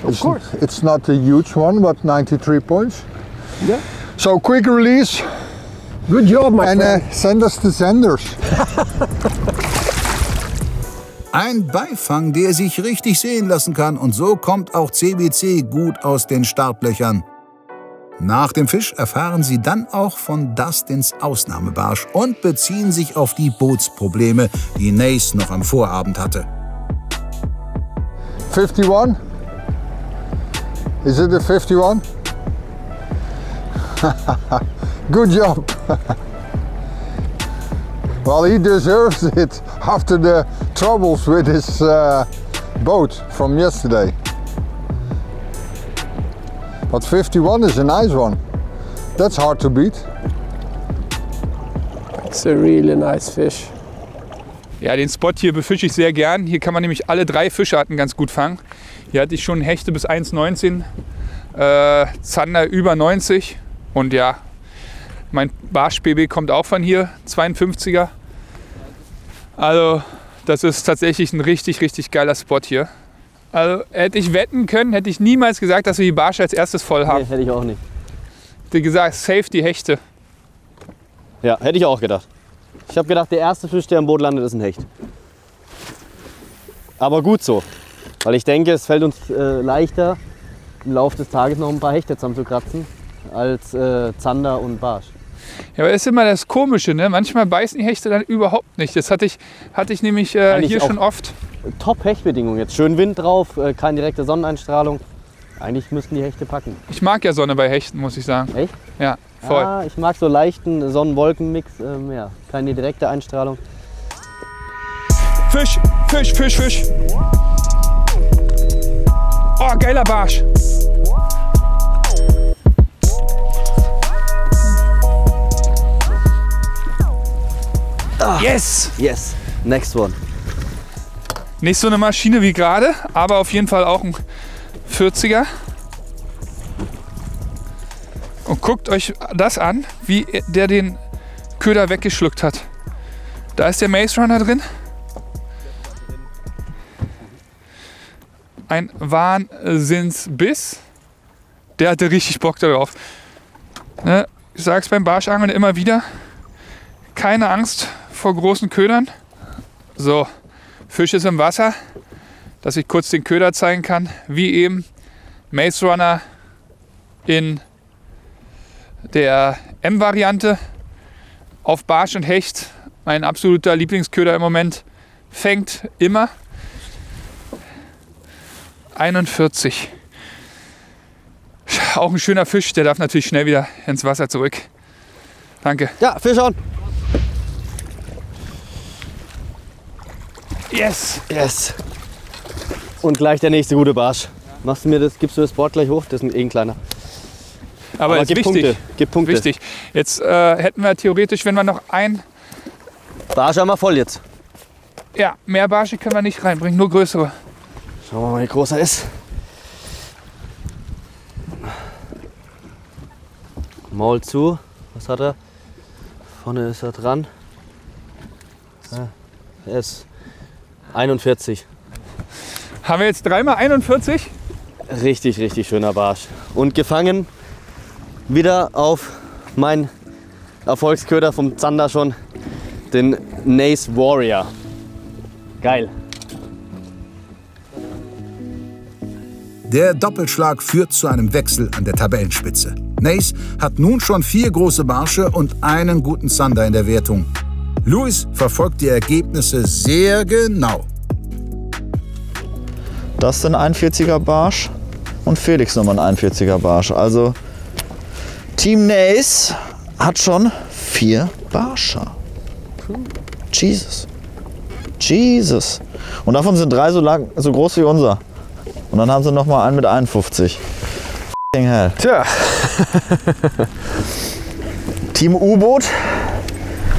Of it's, course. It's not a huge one, but ninety-three points. Yeah. So quick release. Good job, my and, friend. And uh, send us the senders. Ein Beifang, der sich richtig sehen lassen kann, und so kommt auch C B C gut aus den Startlöchern. Nach dem Fisch erfahren sie dann auch von Dustins Ausnahmebarsch und beziehen sich auf die Bootsprobleme, die Nays noch am Vorabend hatte. fifty-one? Is it a fifty-one? Good job! Well, he deserves it after the troubles with his uh, boat from yesterday. But fifty-one is a nice one. That's hard to beat. It's a really nice fish. Ja, den Spot hier befische ich sehr gern. Hier kann man nämlich alle drei Fischarten ganz gut fangen. Hier hatte ich schon Hechte bis eins neunzehn, äh, Zander über neunzig und ja, mein Barsch-B B kommt auch von hier, zweiundfünfziger. Also das ist tatsächlich ein richtig, richtig geiler Spot hier. Also hätte ich wetten können, hätte ich niemals gesagt, dass wir die Barsche als erstes voll haben. Nee, hätte ich auch nicht. Hätte gesagt, safe die Hechte. Ja, hätte ich auch gedacht. Ich habe gedacht, der erste Fisch, der am Boot landet, ist ein Hecht. Aber gut so. Weil ich denke, es fällt uns äh, leichter, im Laufe des Tages noch ein paar Hechte zusammenzukratzen, als äh, Zander und Barsch. Ja, aber das ist immer das Komische, ne? Manchmal beißen die Hechte dann überhaupt nicht. Das hatte ich, hatte ich nämlich äh, hier schon oft. Top-Hechtbedingungen jetzt. Schön Wind drauf, keine direkte Sonneneinstrahlung. Eigentlich müssten die Hechte packen. Ich mag ja Sonne bei Hechten, muss ich sagen. Echt? Ja, voll. Ah, ich mag so leichten Sonnen-Wolken-Mix. Ähm, ja, keine direkte Einstrahlung. Fisch, Fisch, Fisch, Fisch. Oh, geiler Barsch. Ah, yes! Yes, next one. Nicht so eine Maschine wie gerade, aber auf jeden Fall auch ein vierziger. Und guckt euch das an, wie der den Köder weggeschluckt hat. Da ist der Mace Runner drin. Ein Wahnsinnsbiss. Der hatte richtig Bock darauf. Ne? Ich sage es beim Barschangeln immer wieder. Keine Angst vor großen Ködern. So, Fisch ist im Wasser. Dass ich kurz den Köder zeigen kann. Wie eben Mace Runner in der M-Variante auf Barsch und Hecht. Mein absoluter Lieblingsköder im Moment. Fängt immer. einundvierzig. Auch ein schöner Fisch, der darf natürlich schnell wieder ins Wasser zurück. Danke. Ja, Fisch an. Yes. Yes. Und gleich der nächste gute Barsch. Machst du mir das, gibst du das Board gleich hoch? Das ist eh ein kleiner. Aber, Aber gib, wichtig. Punkte. gib Punkte. Wichtig. Jetzt äh, hätten wir theoretisch, wenn wir noch ein... Barsch haben wir voll jetzt. Ja, mehr Barsche können wir nicht reinbringen, nur größere. Schauen wir mal, wie groß er ist. Maul zu. Was hat er? Vorne ist er dran. Ja, er ist einundvierzig. Haben wir jetzt dreimal einundvierzig? Richtig, richtig schöner Barsch. Und gefangen wieder auf meinen Erfolgsköder vom Zander schon, den Nays Warrior. Geil. Der Doppelschlag führt zu einem Wechsel an der Tabellenspitze. Nays hat nun schon vier große Barsche und einen guten Zander in der Wertung. Luis verfolgt die Ergebnisse sehr genau. Das ist ein einundvierziger Barsch und Felix nochmal ein einundvierziger Barsch. Also Team Nays hat schon vier Barsche. Jesus. Jesus. Und davon sind drei so, lang, so groß wie unser. Und dann haben sie noch mal einen mit einundfünfzig. F***ing hell. Tja. Team U-Boot.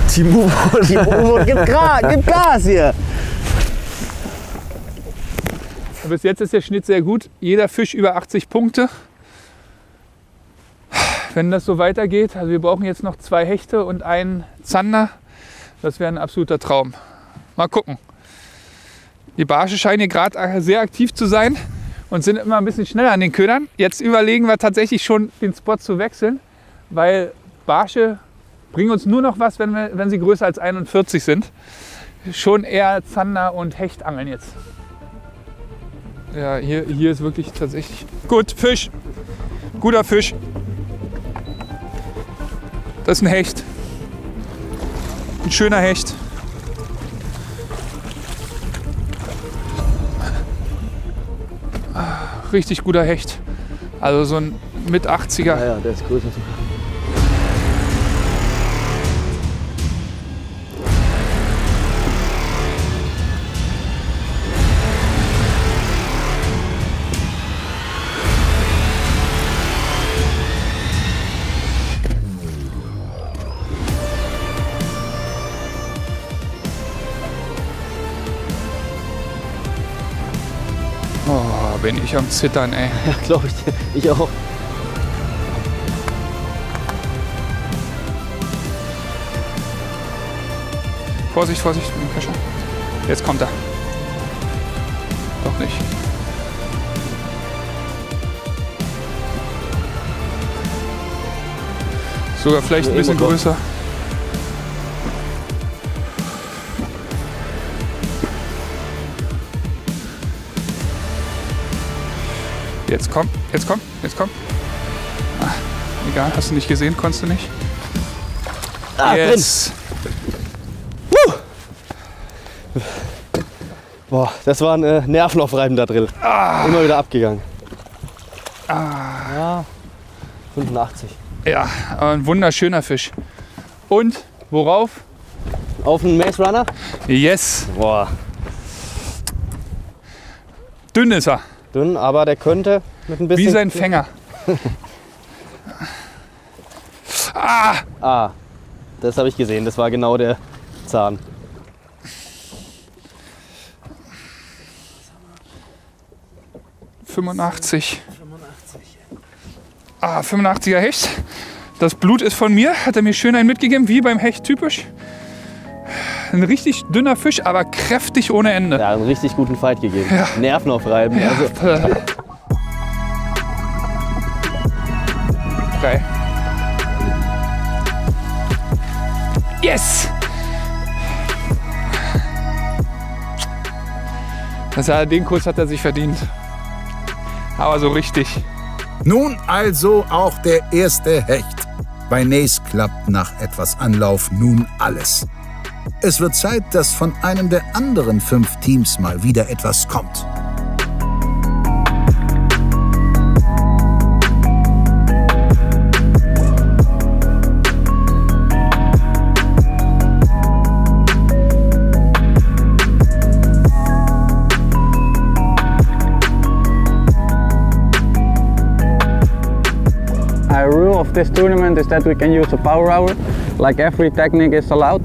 Team U-Boot. Team U-Boot. Gib, gib Gas hier. Bis jetzt ist der Schnitt sehr gut. Jeder Fisch über achtzig Punkte. Wenn das so weitergeht, also wir brauchen jetzt noch zwei Hechte und einen Zander. Das wäre ein absoluter Traum. Mal gucken. Die Barsche scheinen hier gerade sehr aktiv zu sein und sind immer ein bisschen schneller an den Ködern. Jetzt überlegen wir tatsächlich schon, den Spot zu wechseln, weil Barsche bringen uns nur noch was, wenn, wir, wenn sie größer als einundvierzig sind. Schon eher Zander und Hecht angeln jetzt. Ja, hier, hier ist wirklich tatsächlich... Gut, Fisch. Guter Fisch. Das ist ein Hecht. Ein schöner Hecht. Richtig guter Hecht. Also so ein mit achtziger. Ja, ja, der ist cool. Bin ich am Zittern, ey. Ja, glaube ich. Ich auch. Vorsicht, Vorsicht mit dem Kescher. Jetzt kommt er. Doch nicht. Sogar vielleicht ein bisschen größer. Jetzt komm, jetzt komm, jetzt komm. Ach, egal, hast du nicht gesehen, konntest du nicht. Ah, yes. Drin. Woo. Boah, das war ein äh, nervenaufreibender Drill. Ah. Immer wieder abgegangen. Ah. Ja, fünfundachtzig. Ja, aber ein wunderschöner Fisch. Und worauf? Auf einen Mace Runner? Yes. Boah. Dünn ist er. Dünn, aber der könnte mit ein bisschen... Wie sein Fänger. ah! Ah, das habe ich gesehen. Das war genau der Zahn. fünfundachtzig. Ah, fünfundachtziger Hecht. Das Blut ist von mir. Hat er mir schön einen mitgegeben, wie beim Hecht typisch. Ein richtig dünner Fisch, aber kräftig ohne Ende. Ja, einen richtig guten Fight gegeben. Ja. Nerven aufreiben. Ja. Also. frei. Yes! Das, den Kurs hat er sich verdient. Aber so richtig. Nun also auch der erste Hecht. Bei Nays klappt nach etwas Anlauf nun alles. Es wird Zeit, dass von einem der anderen fünf Teams mal wieder etwas kommt. A rule of this tournament is that we can use a power hour, like every technique is allowed.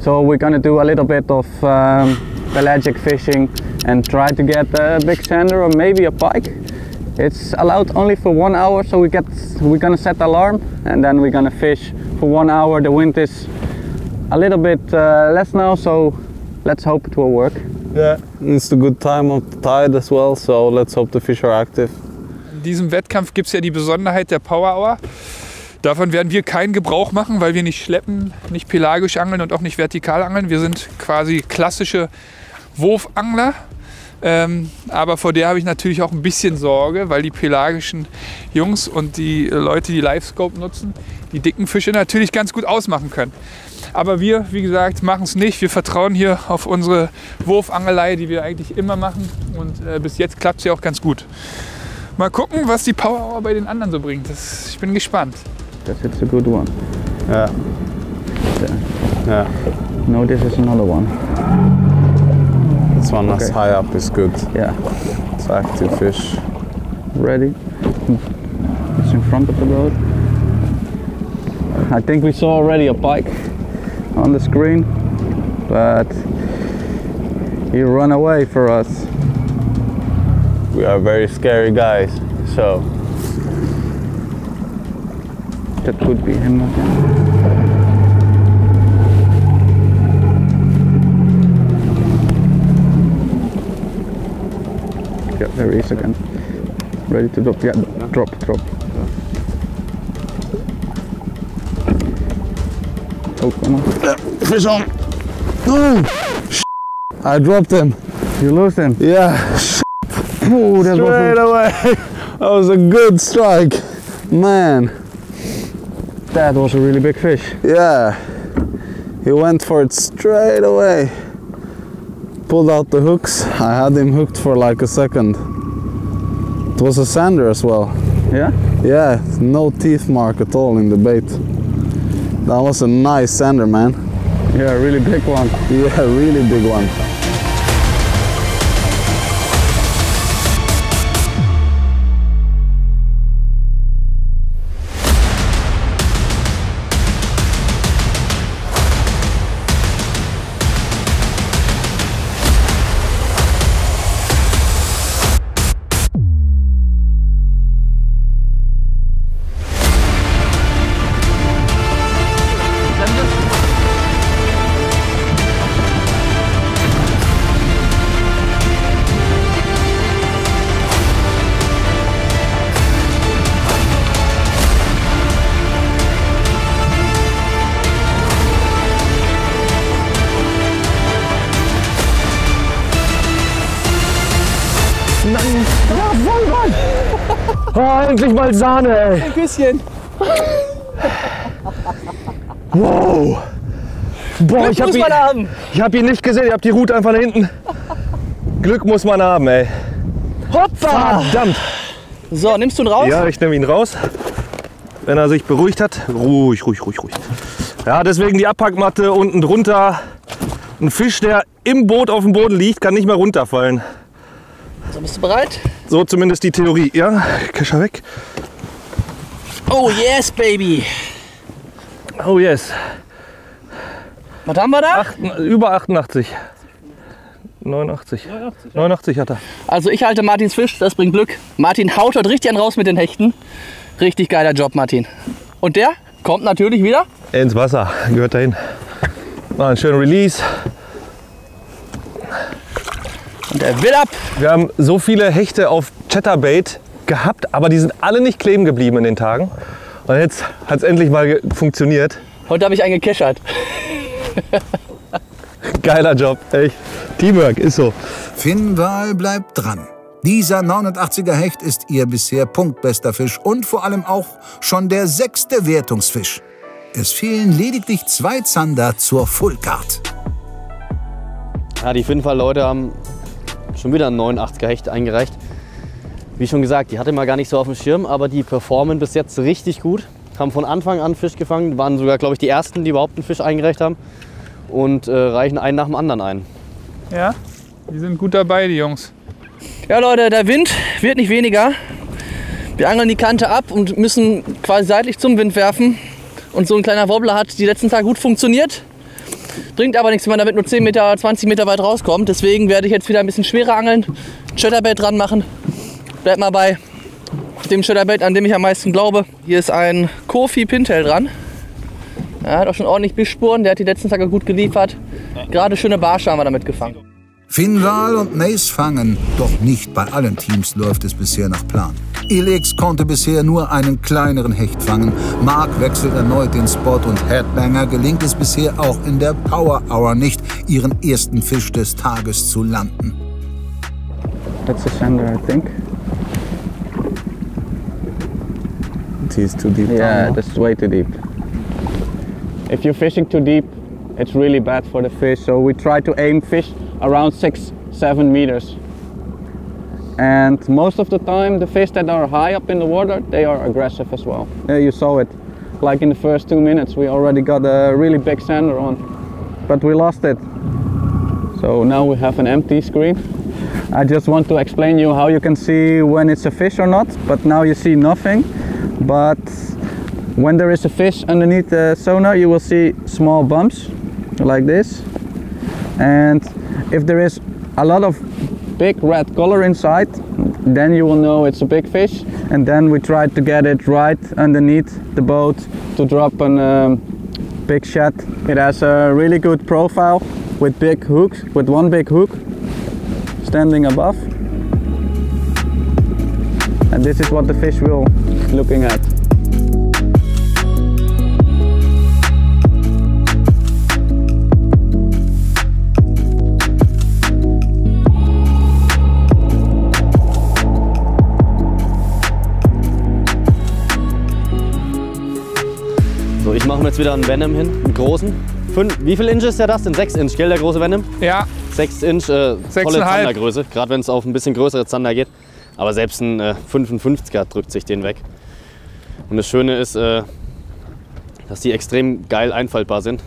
So we're gonna do a little bit of um, pelagic fishing and try to get a big sander or maybe a pike. It's allowed only for one hour, so we get, we're gonna set the alarm and then we're gonna fish for one hour. The wind is a little bit uh, less now, so let's hope it will work. Yeah, it's the good time of the tide as well, so let's hope the fish are active. In diesem Wettkampf gibt es ja die Besonderheit der Power Hour. Davon werden wir keinen Gebrauch machen, weil wir nicht schleppen, nicht pelagisch angeln und auch nicht vertikal angeln. Wir sind quasi klassische Wurfangler. Ähm, aber vor der habe ich natürlich auch ein bisschen Sorge, weil die pelagischen Jungs und die Leute, die Livescope nutzen, die dicken Fische natürlich ganz gut ausmachen können. Aber wir, wie gesagt, machen es nicht. Wir vertrauen hier auf unsere Wurfangelei, die wir eigentlich immer machen. Und äh, bis jetzt klappt es ja auch ganz gut. Mal gucken, was die Power Hour bei den anderen so bringt. Das, ich bin gespannt. That's it's a good one. Yeah. Yeah. No, this is another one. This one that's okay. High up is good. Yeah. It's active fish. Ready. It's in front of the boat. I think we saw already a pike on the screen, but he ran away for us. We are very scary guys, so that could be him again. Yeah, there he is again. Ready to drop? Yeah, drop, drop. Oh, come on. Fish on! Oh, I dropped him. You lost him? Yeah. Oh, that straight away! That was a good strike, man. That was a really big fish. Yeah, he went for it straight away. Pulled out the hooks. I had him hooked for like a second. It was a sander as well. Yeah. Yeah, no teeth mark at all in the bait. That was a nice sander, man. Yeah, really big one. Yeah, really big one. Endlich mal Sahne, ey. Ein bisschen. Wow. Boah, ich hab, ihn, haben. ich hab ihn nicht gesehen. Ich hab die Route einfach da hinten. Glück muss man haben, ey. Hoppa. Verdammt. So, nimmst du ihn raus? Ja, ich nehme ihn raus. Wenn er sich beruhigt hat. Ruhig, ruhig, ruhig, ruhig. Ja, deswegen die Abpackmatte unten drunter. Ein Fisch, der im Boot auf dem Boden liegt, kann nicht mehr runterfallen. So, bist du bereit? So zumindest die Theorie, ja? Kescher weg. Oh yes, Baby! Oh yes. Was haben wir da? Acht, über achtundachtzig. neunundachtzig. neunundachtzig, ja. neunundachtzig hat er. Also ich halte Martins Fisch, das bringt Glück. Martin haut dort richtig einen raus mit den Hechten. Richtig geiler Job, Martin. Und der kommt natürlich wieder? Ins Wasser, gehört dahin. Mal einen schönen Release. Und er will ab. Wir haben so viele Hechte auf Chatterbait gehabt, aber die sind alle nicht kleben geblieben in den Tagen. Und jetzt hat es endlich mal funktioniert. Heute habe ich einen gekeschert. Geiler Job, echt. Teamwork, ist so. Finval bleibt dran. Dieser neunundachtziger Hecht ist ihr bisher punktbester Fisch und vor allem auch schon der sechste Wertungsfisch. Es fehlen lediglich zwei Zander zur Fullcard. Ja, die Finval-Leute haben schon wieder einen neunundachtziger Hecht eingereicht. Wie schon gesagt, die hatte man gar nicht so auf dem Schirm, aber die performen bis jetzt richtig gut. Haben von Anfang an Fisch gefangen, waren sogar, glaube ich, die ersten, die überhaupt einen Fisch eingereicht haben. Und äh, reichen einen nach dem anderen ein. Ja, die sind gut dabei, die Jungs. Ja Leute, der Wind wird nicht weniger. Wir angeln die Kante ab und müssen quasi seitlich zum Wind werfen. Und so ein kleiner Wobbler hat die letzten Tage gut funktioniert. Bringt aber nichts, wenn man damit nur zehn Meter, zwanzig Meter weit rauskommt. Deswegen werde ich jetzt wieder ein bisschen schwerer angeln, Chatterbait dran machen. Bleibt mal bei dem Chatterbait, an dem ich am meisten glaube. Hier ist ein Kofi Pintail dran. Er hat auch schon ordentlich Bissspuren, der hat die letzten Tage gut geliefert. Gerade schöne Barsche haben wir damit gefangen. Finval und Nays fangen, doch nicht bei allen Teams läuft es bisher nach Plan. Illex konnte bisher nur einen kleineren Hecht fangen. Marc wechselt erneut den Spot und Headbanger gelingt es bisher auch in der Power Hour nicht, ihren ersten Fisch des Tages zu landen. That's a Chandra, I think. It is too deep. Yeah, that's way too deep. If you're fishing too deep, it's really bad for the fish. So we try to aim fish around six, seven meters. And most of the time, the fish that are high up in the water, they are aggressive as well. Yeah, you saw it. Like in the first two minutes, we already got a really big sander on, but we lost it. So now we have an empty screen. I just want to explain you how you can see when it's a fish or not, but now you see nothing. But when there is a fish underneath the sonar, you will see small bumps like this. And if there is a lot of big red color inside, then you will know it's a big fish. And then we try to get it right underneath the boat to drop a um, big shad. It has a really good profile with big hooks, with one big hook standing above. And this is what the fish will be looking at. Ich mache mir jetzt wieder einen Venom hin, einen großen. Fünf, wie viel Inch ist der Dustin? sechs Inch, gell, der große Venom? Ja. sechs Inch, äh, volle Zandergröße, gerade wenn es auf ein bisschen größere Zander geht. Aber selbst ein äh, fünfundfünfziger drückt sich den weg. Und das Schöne ist, äh, dass die extrem geil einfaltbar sind.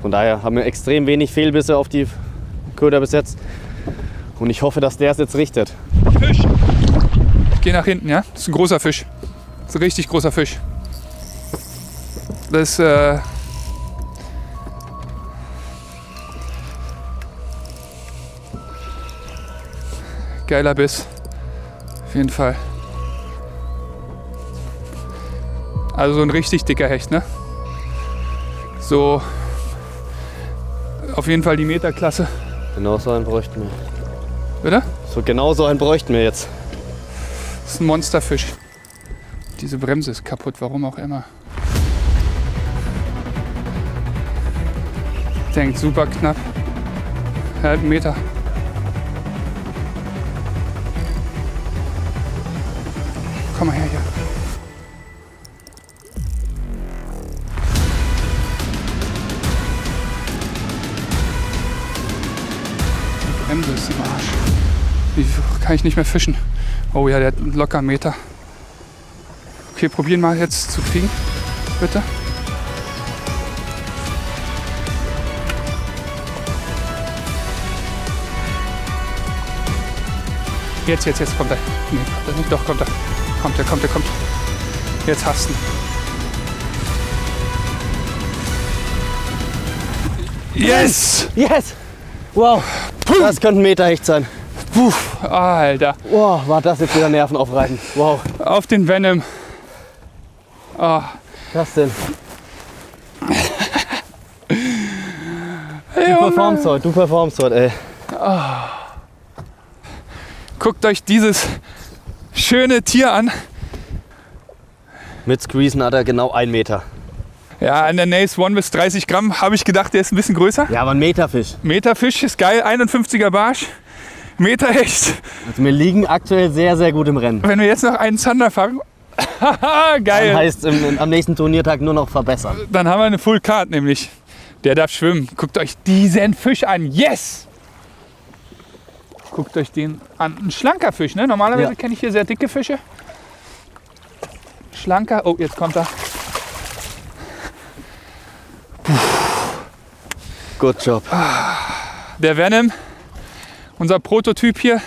Von daher haben wir extrem wenig Fehlbisse auf die Köder bis jetzt. Und ich hoffe, dass der es jetzt richtet. Fisch! Ich geh nach hinten, ja? Das ist ein großer Fisch. Das ist ein richtig großer Fisch. Das, äh geiler Biss, auf jeden Fall. Also so ein richtig dicker Hecht, ne? So, auf jeden Fall die Meterklasse. Genau so einen bräuchten wir. Bitte? So genau so einen bräuchten wir jetzt. Das ist ein Monsterfisch. Diese Bremse ist kaputt, warum auch immer. Denkt super knapp. Halben Meter. Komm mal her hier. Die Bremse ist im Arsch. Wie kann ich nicht mehr fischen? Oh ja, der hat locker einen Meter. Okay, probieren mal jetzt zu kriegen. Bitte. Jetzt, jetzt, jetzt kommt er. Nee, doch, kommt er. Kommt er, kommt er, kommt. Jetzt hast du ihn. Yes! Yes! Wow! Puh. Das könnte ein Meterhecht sein. Puh, Alter. Wow, war das jetzt wieder Nerven aufreißen. Wow. Auf den Venom. Oh. Was denn? Hey, du performst heute, du performst heute, ey. Oh. Guckt euch dieses schöne Tier an. Mit Squeezen hat er genau einen Meter. Ja, an der Nays One bis dreißig Gramm habe ich gedacht, der ist ein bisschen größer. Ja, aber ein Meterfisch. Meterfisch ist geil, einundfünfziger Barsch, Meterhecht. Also wir liegen aktuell sehr, sehr gut im Rennen. Wenn wir jetzt noch einen Zander fangen, geil. Dann heißt im, am nächsten Turniertag nur noch verbessern. Dann haben wir eine Full Card nämlich. Der darf schwimmen. Guckt euch diesen Fisch an. Yes! Guckt euch den an. Ein schlanker Fisch, ne? Normalerweise ja. Kenne ich hier sehr dicke Fische. Schlanker. Oh, jetzt kommt er. Puh. Good job. Der Venom, unser Prototyp hier.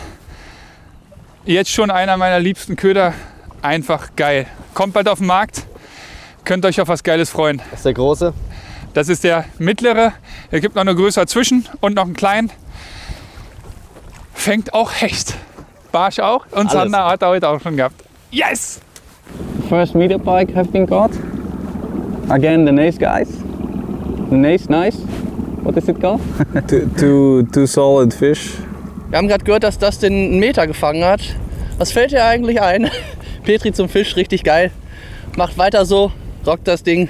Jetzt schon einer meiner liebsten Köder. Einfach geil. Kommt bald auf den Markt. Könnt euch auf was Geiles freuen. Das ist der große. Das ist der mittlere. Es gibt noch eine größere zwischen und noch einen kleinen. Fängt auch Hecht. Barsch auch. Und Zander hat er heute auch schon gehabt. Yes! First meter pike have been caught. Again the Nays guys. The Nays nice. What is it called? two, two, two solid fish. Wir haben gerade gehört, dass das den Meter gefangen hat. Was fällt dir eigentlich ein? Petri zum Fisch, richtig geil. Macht weiter so, rockt das Ding.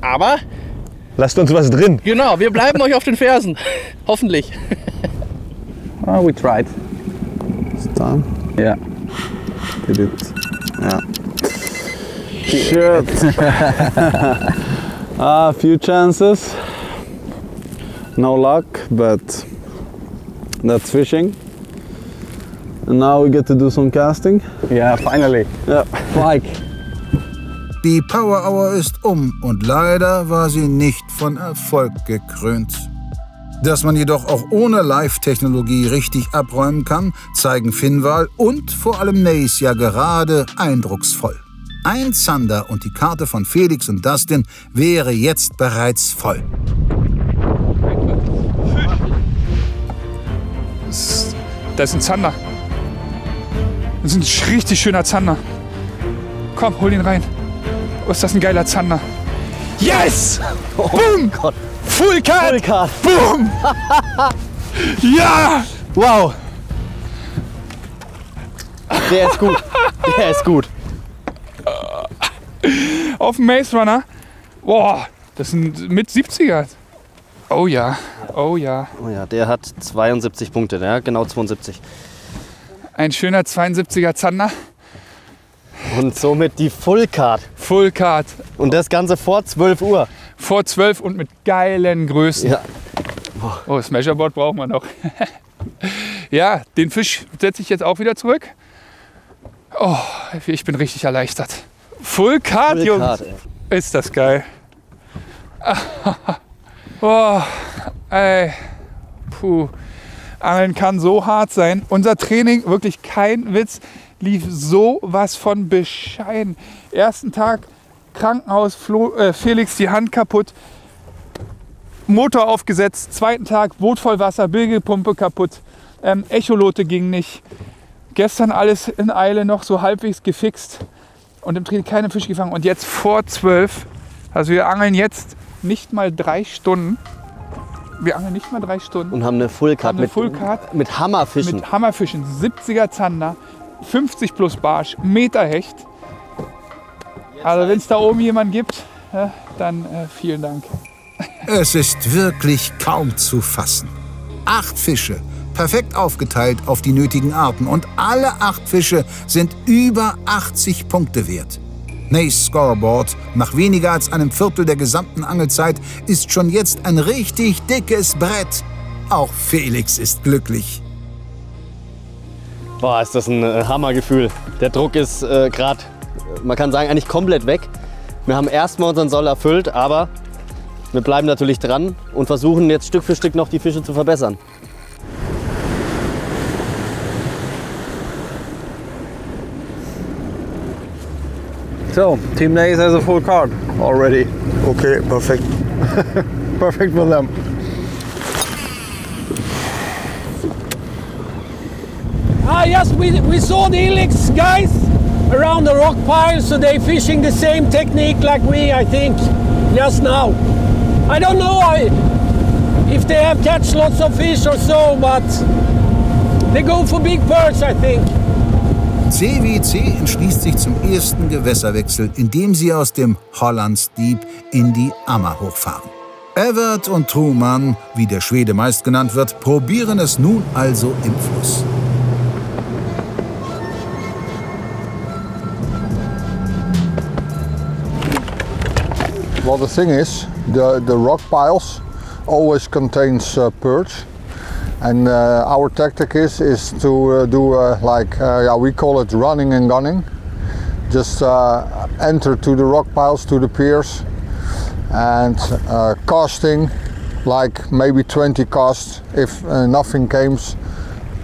Aber... lasst uns was drin. Genau, wir bleiben euch auf den Fersen. Hoffentlich. Oh, we tried. It's time. Yeah. Did it. Yeah. Shit. A few chances. No luck, but that's fishing. And now we get to do some casting. Yeah, finally. Yeah. Mike. Die Power Hour ist um und leider war sie nicht von Erfolg gekrönt. Dass man jedoch auch ohne Live-Technologie richtig abräumen kann, zeigen Finval und vor allem Nays ja gerade eindrucksvoll. Ein Zander und die Karte von Felix und Dustin wäre jetzt bereits voll. Das ist ein Zander. Das ist ein richtig schöner Zander. Komm, hol ihn rein. Oh, ist das ein geiler Zander. Yes! Oh, boom! Gott. Full Card! Full Card! Boom! Ja! Wow! Der ist gut. Der ist gut. Auf dem Mace Runner. Boah, das ist ein Mit-siebziger. Oh ja, oh ja. Oh ja, der hat zweiundsiebzig Punkte, der hat genau zweiundsiebzig. Ein schöner zweiundsiebziger Zander. Und somit die Full Card. Full Card. Und das Ganze vor zwölf Uhr. Vor zwölf und mit geilen Größen. Ja. Oh, das Measureboard brauchen wir noch. Ja, den Fisch setze ich jetzt auch wieder zurück. Oh, ich bin richtig erleichtert. Full Card, Full Jungs. Card, ist das geil. Oh, ey. Puh. Angeln kann so hart sein. Unser Training, wirklich kein Witz, lief sowas von bescheiden. Ersten Tag Krankenhaus, Flo, äh, Felix die Hand kaputt, Motor aufgesetzt, zweiten Tag Boot voll Wasser, Bilgepumpe kaputt, ähm, Echolote ging nicht. Gestern alles in Eile noch so halbwegs gefixt und im Training keine Fische gefangen. Und jetzt vor zwölf, also wir angeln jetzt nicht mal drei Stunden. Wir angeln nicht mal drei Stunden. Und haben eine Full Card, haben eine mit, Full Card mit Hammerfischen. Mit Hammerfischen, siebziger Zander, fünfzig plus Barsch, Meterhecht. Also wenn es da oben jemanden gibt, dann äh, vielen Dank. Es ist wirklich kaum zu fassen. Acht Fische, perfekt aufgeteilt auf die nötigen Arten. Und alle acht Fische sind über achtzig Punkte wert. Nays Scoreboard, nach weniger als einem Viertel der gesamten Angelzeit, ist schon jetzt ein richtig dickes Brett. Auch Felix ist glücklich. Boah, ist das ein äh, Hammergefühl. Der Druck ist äh, gerade, man kann sagen, eigentlich komplett weg. Wir haben erstmal unseren Soll erfüllt, aber wir bleiben natürlich dran und versuchen jetzt Stück für Stück noch die Fische zu verbessern. So, Team Nays has a full card already. Okay, perfect. Perfect for them. Ah, yes, we, we saw the Illex guys around the rock pile, so they're fishing the same technique like we, I think, just now. I don't know I, if they have catch lots of fish or so, but they go for big perch, I think. C W C entschließt sich zum ersten Gewässerwechsel, indem sie aus dem Hollands Diep in die Ammer hochfahren. Evert und Truman, wie der Schwede meist genannt wird, probieren es nun also im Fluss. Well, the thing is, the, the rock piles always contains uh, perch, and uh, our tactic is is to uh, do uh, like uh, yeah, we call it running and gunning. Just uh, enter to the rock piles, to the piers, and uh, casting like maybe twenty casts. If uh, nothing comes,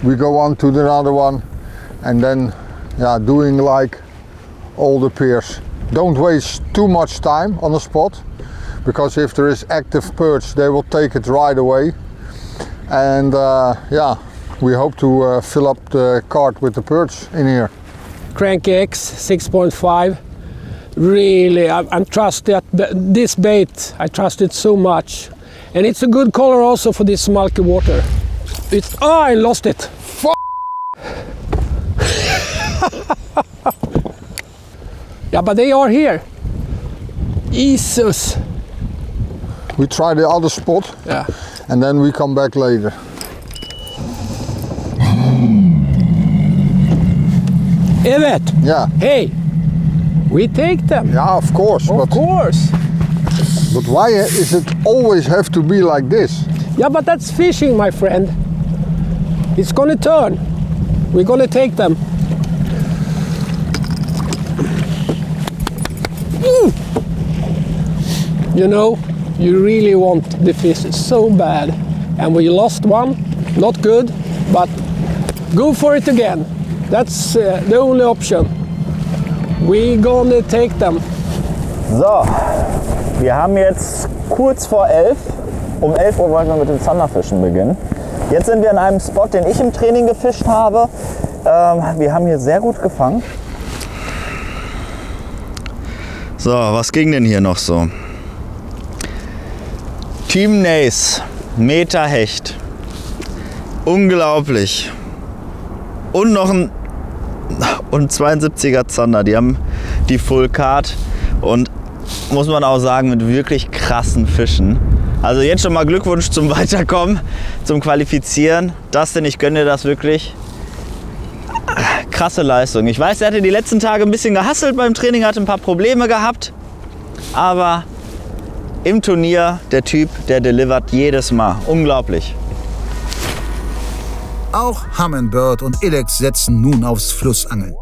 we go on to the other one, and then yeah, doing like all the piers. Don't waste too much time on the spot, because if there is active perch, they will take it right away. And uh, yeah, we hope to uh, fill up the cart with the perch in here. Crank X six point five. Really, I, I trust that this bait. I trust it so much, and it's a good color also for this smoky water. It's oh, I lost it. F Yeah, but they are here. Jesus. We try the other spot, yeah, and then we come back later. Evet. Yeah. Hey, we take them. Yeah, of course. Of but, course. But why is it always have to be like this? Yeah, but that's fishing, my friend. It's gonna turn. We're gonna take them. You know, you really want the fish so bad, and we lost one, not good, but go for it again. That's uh, the only option. We gonna take them. So, wir haben jetzt kurz vor elf, um elf Uhr wollen wir mit dem Zanderfischen beginnen. Jetzt sind wir in einem Spot, den ich im Training gefischt habe. Ähm, wir haben hier sehr gut gefangen. So, was ging denn hier noch so? Team Nays, Meterhecht, unglaublich, und noch ein und zweiundsiebziger Zander, die haben die Full Card und muss man auch sagen, mit wirklich krassen Fischen. Also jetzt schon mal Glückwunsch zum Weiterkommen, zum Qualifizieren. Dustin, ich gönne dir das wirklich. Krasse Leistung. Ich weiß, er hatte die letzten Tage ein bisschen gehasselt beim Training, hatte ein paar Probleme gehabt, aber im Turnier der Typ, der delivert jedes Mal. Unglaublich. Auch Humminbird und Illex setzen nun aufs Flussangeln.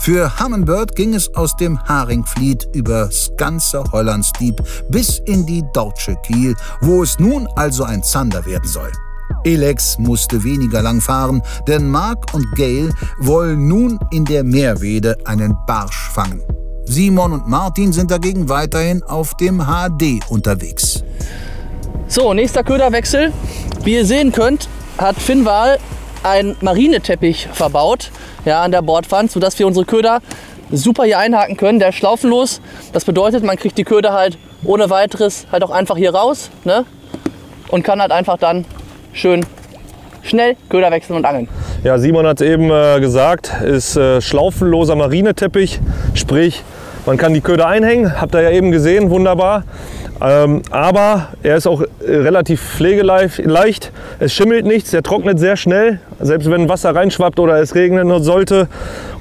Für Humminbird ging es aus dem Haringvliet übers ganze Hollands Diep bis in die Dordtsche Kil, wo es nun also ein Zander werden soll. Illex musste weniger lang fahren, denn Marc und Gael wollen nun in der Merwede einen Barsch fangen. Simon und Martin sind dagegen weiterhin auf dem H D unterwegs. So, nächster Köderwechsel. Wie ihr sehen könnt, hat Finval einen Marineteppich verbaut, ja, an der Bordwand, sodass wir unsere Köder super hier einhaken können. Der ist schlaufenlos. Das bedeutet, man kriegt die Köder halt ohne weiteres halt auch einfach hier raus, ne? Und kann halt einfach dann schön schnell Köder wechseln und angeln. Ja, Simon hat es eben äh, gesagt, ist äh, schlaufenloser Marineteppich, sprich man kann die Köder einhängen, habt ihr ja eben gesehen, wunderbar. Ähm, aber er ist auch relativ pflegeleicht, es schimmelt nichts, er trocknet sehr schnell, selbst wenn Wasser reinschwappt oder es regnen sollte.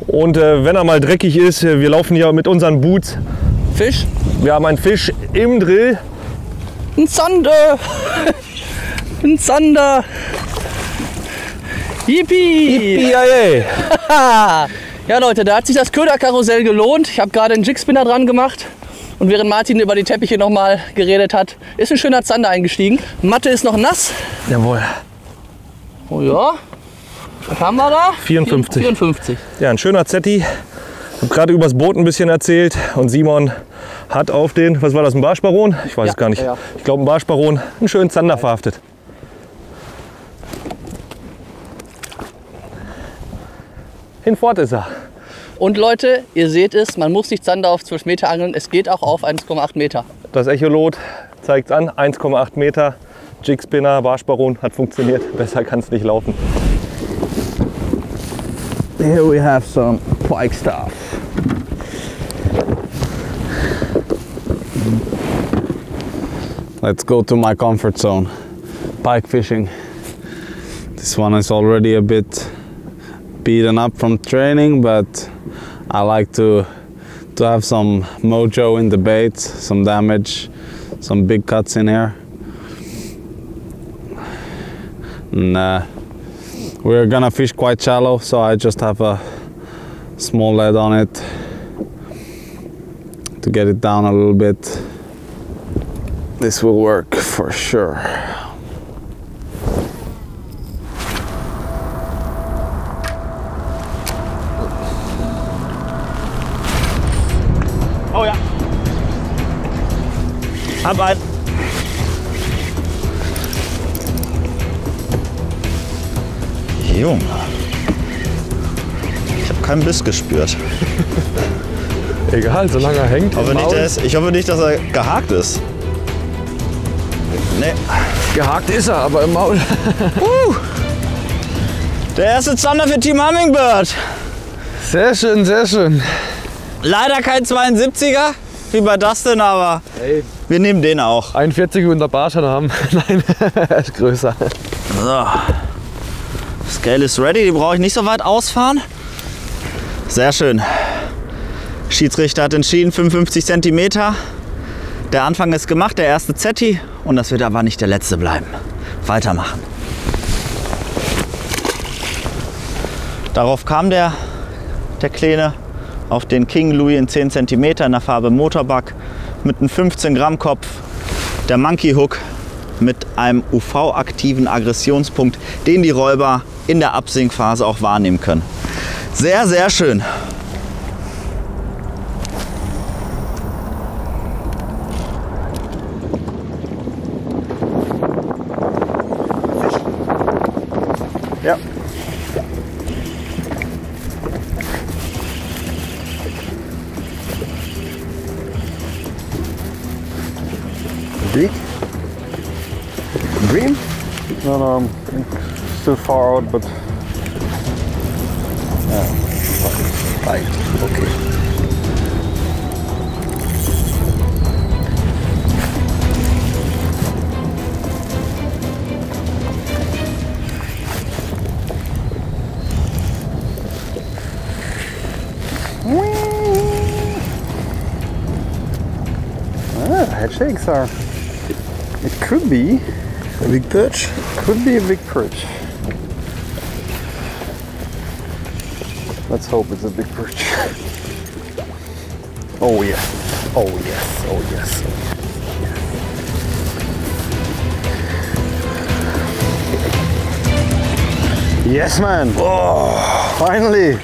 Und äh, wenn er mal dreckig ist, wir laufen hier mit unseren Boots. Fisch? Wir haben einen Fisch im Drill. Ein Zander! Ein Zander! Yippie! Yippie! Ja Leute, da hat sich das Köderkarussell gelohnt. Ich habe gerade einen Jigspinner dran gemacht. Und während Martin über die Teppiche nochmal geredet hat, ist ein schöner Zander eingestiegen. Matte ist noch nass. Jawohl. Oh ja. Was haben wir da? vierundfünfzig. vierundfünfzig. Ja, ein schöner Zetti. Ich habe gerade über das Boot ein bisschen erzählt. Und Simon hat auf den, was war das, ein Barschbaron? Ich weiß ja, es gar nicht. Ja. Ich glaube, ein Barschbaron, einen schönen Zander verhaftet. Hinfort ist er. Und Leute, ihr seht es, man muss nicht Zander auf zwölf Meter angeln, es geht auch auf eins Komma acht Meter. Das Echolot zeigt es an, eins Komma acht Meter, Jigspinner, Barschbaron, hat funktioniert, besser kann es nicht laufen. Here we have some pike stuff. Let's go to my comfort zone, pike fishing. This one is already a bit beaten up from training, but I like to to have some mojo in the bait, some damage, some big cuts in here. And, uh, we're gonna fish quite shallow, so I just have a small lead on it to get it down a little bit. This will work for sure. Oh ja. Hab ein. Junge. Ich habe keinen Biss gespürt. Egal, solange er hängt. Ich hoffe, nicht, ist, ich hoffe nicht, dass er gehakt ist. Nee. Gehakt ist er, aber im Maul. uh, der erste Zander für Team Hummingbird. Sehr schön, sehr schön. Leider kein zweiundsiebziger, wie bei Dustin, aber hey, wir nehmen den auch. einundvierziger unter Barschern haben. Nein, er ist größer. So. Scale ist ready, die brauche ich nicht so weit ausfahren. Sehr schön. Schiedsrichter hat entschieden, fünfundfünfzig Zentimeter. Der Anfang ist gemacht, der erste Zetti. Und das wird aber nicht der letzte bleiben. Weitermachen. Darauf kam der, der Kleine auf den King Louis in zehn Zentimeter in der Farbe Motorback mit einem fünfzehn Gramm Kopf. Der Monkey Hook mit einem U V-aktiven Aggressionspunkt, den die Räuber in der Absinkphase auch wahrnehmen können. Sehr, sehr schön. Ja. Big. Green? No, no, I'm still far out, but yeah, fine. Okay. Ah, head shakes are. It could be. A big perch? Could be a big perch. Let's hope it's a big perch. Oh yes, oh yes, oh yes, oh yes. Yes man! Oh, finally!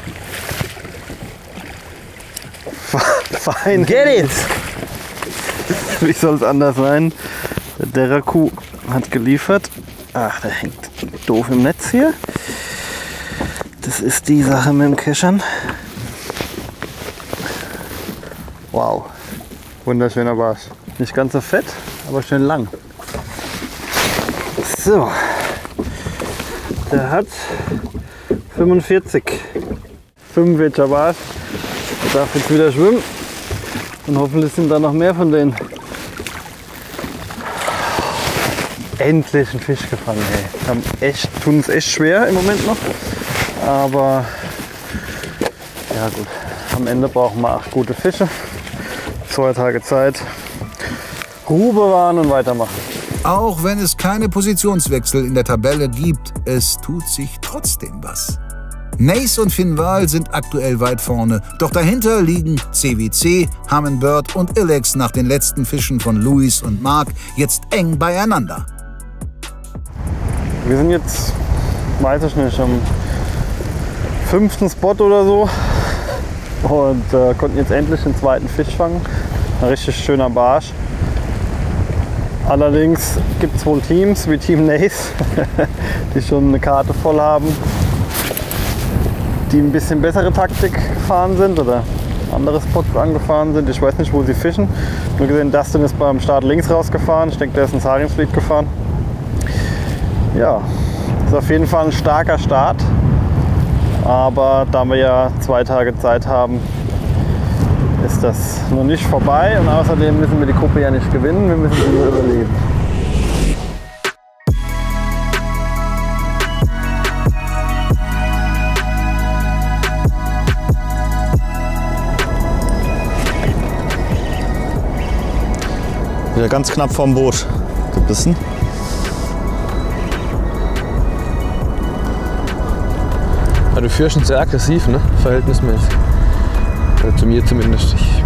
Fine. Get it! Wie soll es anders sein? Der Raku hat geliefert. Ach, der hängt doof im Netz hier. Das ist die Sache mit dem Keschern. Wow. Wunderschöner Barsch. Nicht ganz so fett, aber schön lang. So. Der hat fünfundvierzig. fünfundvierziger Barsch. Der darf jetzt wieder schwimmen. Und hoffentlich sind da noch mehr von denen. Endlich einen Fisch gefangen, ey. Haben echt, tun uns echt schwer im Moment noch, aber ja gut, am Ende brauchen wir acht gute Fische, zwei Tage Zeit, Ruhe bewahren und weitermachen. Auch wenn es keine Positionswechsel in der Tabelle gibt, es tut sich trotzdem was. Nays und Finval sind aktuell weit vorne, doch dahinter liegen C W C, Humminbird und Illex nach den letzten Fischen von Luis und Marc jetzt eng beieinander. Wir sind jetzt, weiß ich nicht, am fünften Spot oder so und äh, konnten jetzt endlich den zweiten Fisch fangen. Ein richtig schöner Barsch. Allerdings gibt es wohl Teams wie Team Nays, die schon eine Karte voll haben, die ein bisschen bessere Taktik gefahren sind oder andere Spots angefahren sind. Ich weiß nicht, wo sie fischen. Nur gesehen, Dustin ist beim Start links rausgefahren. Ich denke, der ist ins Haringvliet gefahren. Ja, ist auf jeden Fall ein starker Start. Aber da wir ja zwei Tage Zeit haben, ist das noch nicht vorbei. Und außerdem müssen wir die Gruppe ja nicht gewinnen, wir müssen sie nur überleben. Wieder ganz knapp vom Boot gebissen. Ja, du führst schon sehr aggressiv, ne? Verhältnismäßig. Oder zu mir zumindest. Ich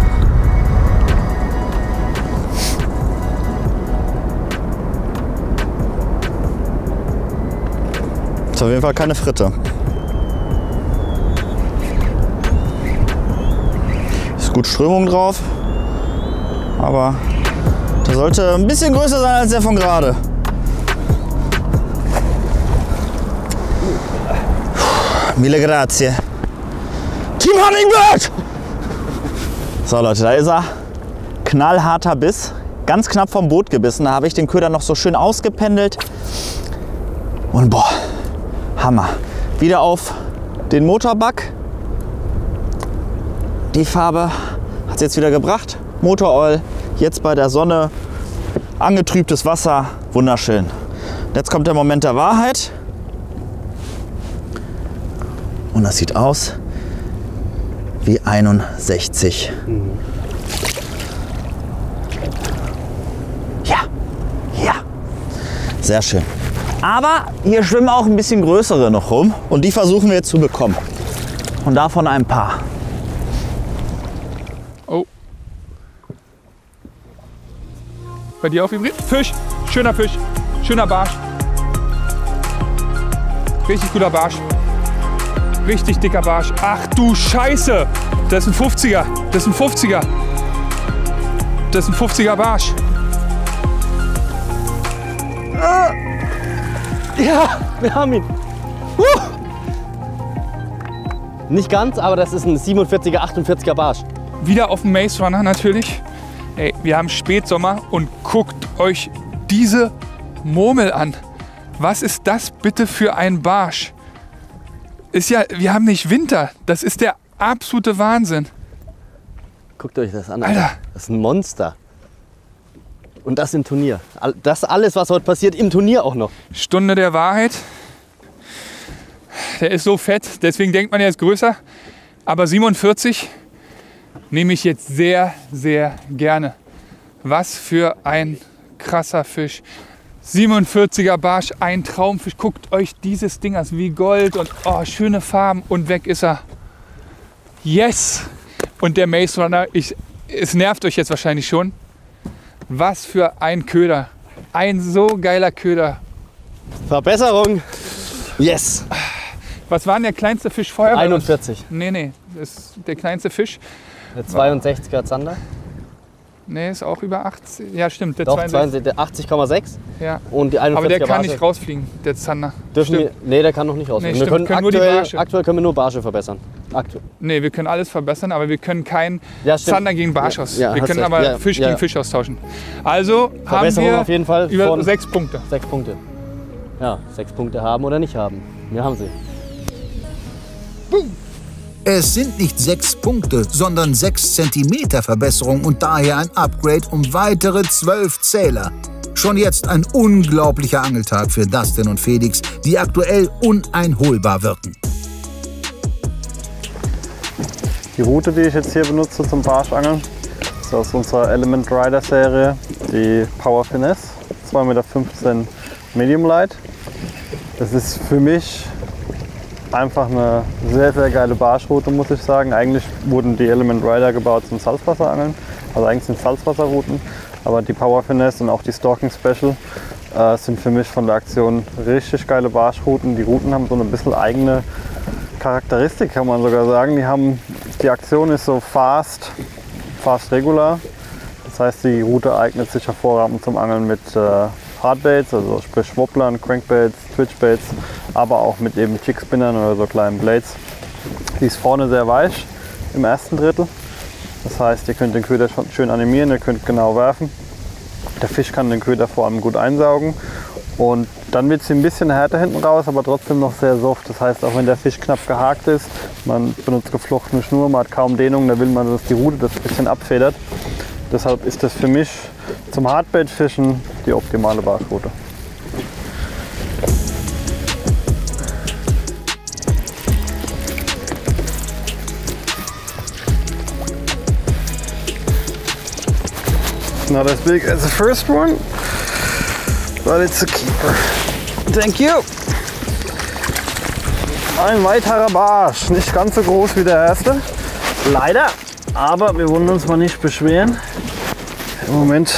ist auf jeden Fall keine Fritte. Ist gut Strömung drauf, aber der sollte ein bisschen größer sein als der von gerade. Mille grazie. Team Humminbird! So Leute, da ist er. Knallharter Biss. Ganz knapp vom Boot gebissen. Da habe ich den Köder noch so schön ausgependelt. Und boah, Hammer. Wieder auf den Motorback. Die Farbe hat es jetzt wieder gebracht. Motoroil. Jetzt bei der Sonne, angetrübtes Wasser, wunderschön. Jetzt kommt der Moment der Wahrheit. Und das sieht aus wie einundsechzig. Mhm. Ja, ja, sehr schön. Aber hier schwimmen auch ein bisschen größere noch rum und die versuchen wir jetzt zu bekommen. Und davon ein paar. Oh. Bei dir auf Hybrid? Fisch, schöner Fisch, schöner Barsch. Richtig guter Barsch. Richtig dicker Barsch. Ach du Scheiße! Das ist ein fünfziger. Das ist ein fünfziger. Das ist ein fünfziger Barsch. Ja, wir haben ihn. Huh. Nicht ganz, aber das ist ein siebenundvierziger, achtundvierziger Barsch. Wieder auf dem Mace Runner natürlich. Ey, wir haben Spätsommer und guckt euch diese Murmel an. Was ist das bitte für ein Barsch? Ist ja, wir haben nicht Winter. Das ist der absolute Wahnsinn. Guckt euch das an, Alter. Alter. Das ist ein Monster. Und das im Turnier. Das alles, was heute passiert, im Turnier auch noch. Stunde der Wahrheit. Der ist so fett, deswegen denkt man, er ist größer. Aber siebenundvierzig... nehme ich jetzt sehr, sehr gerne. Was für ein krasser Fisch. siebenundvierziger Barsch, ein Traumfisch. Guckt euch dieses Ding an, wie Gold und oh, schöne Farben. Und weg ist er. Yes! Und der Mace Runner, ich, es nervt euch jetzt wahrscheinlich schon. Was für ein Köder. Ein so geiler Köder. Verbesserung. Yes! Was war denn der kleinste Fisch vorher? einundvierzig. Nee, nee, das ist der kleinste Fisch. Der zweiundsechziger Zander? Ne, ist auch über achtzig. Ja, stimmt. Der achtzig Komma sechs. Ja. Und die einundvierzig. Aber der kann Barsche nicht rausfliegen, der Zander. Wir, nee, der kann noch nicht rausfliegen. Nee, wir können können aktuell, nur aktuell können wir nur Barsche verbessern. Aktuell. Nee, wir können alles verbessern, aber wir können keinen ja, Zander gegen Barsch aus. Ja, ja, wir können aber ja, Fisch ja. gegen Fisch austauschen. Also haben wir auf jeden Fall über sechs Punkte. Sechs Punkte. Ja, sechs Punkte haben oder nicht haben. Wir haben sie. Boom. Es sind nicht sechs Punkte, sondern sechs Zentimeter Verbesserung und daher ein Upgrade um weitere zwölf Zähler. Schon jetzt ein unglaublicher Angeltag für Dustin und Felix, die aktuell uneinholbar wirken. Die Route, die ich jetzt hier benutze zum Barschangeln, ist aus unserer Element Rider Serie, die Power Finesse, zwei Komma fünfzehn Meter Medium Light. Das ist für mich einfach eine sehr, sehr geile Barschroute, muss ich sagen. Eigentlich wurden die Element Rider gebaut zum Salzwasserangeln, also eigentlich sind Salzwasserrouten, aber die Power Finesse und auch die Stalking Special äh, sind für mich von der Aktion richtig geile Barschrouten. Die Routen haben so ein bisschen eigene Charakteristik, kann man sogar sagen. Die, haben, die Aktion ist so fast, fast regular, das heißt die Route eignet sich hervorragend zum Angeln mit äh, Hardbaits, also sprich Wobblern, Crankbaits, Twitchbaits, aber auch mit eben Jigspinnern oder so kleinen Blades. Die ist vorne sehr weich im ersten Drittel. Das heißt, ihr könnt den Köder schön animieren, ihr könnt genau werfen. Der Fisch kann den Köder vor allem gut einsaugen und Dann wird sie ein bisschen härter hinten raus, aber trotzdem noch sehr soft. Das heißt, auch wenn der Fisch knapp gehakt ist, man benutzt geflochtene Schnur, man hat kaum Dehnung, da will man, dass die Rute das ein bisschen abfedert. Deshalb ist das für mich zum Hardbaitfischen die optimale Barschrute. Not as big as the first one, but it's a keeper. Thank you! Ein weiterer Barsch, nicht ganz so groß wie der erste, leider, aber wir wollen uns mal nicht beschweren. Im Moment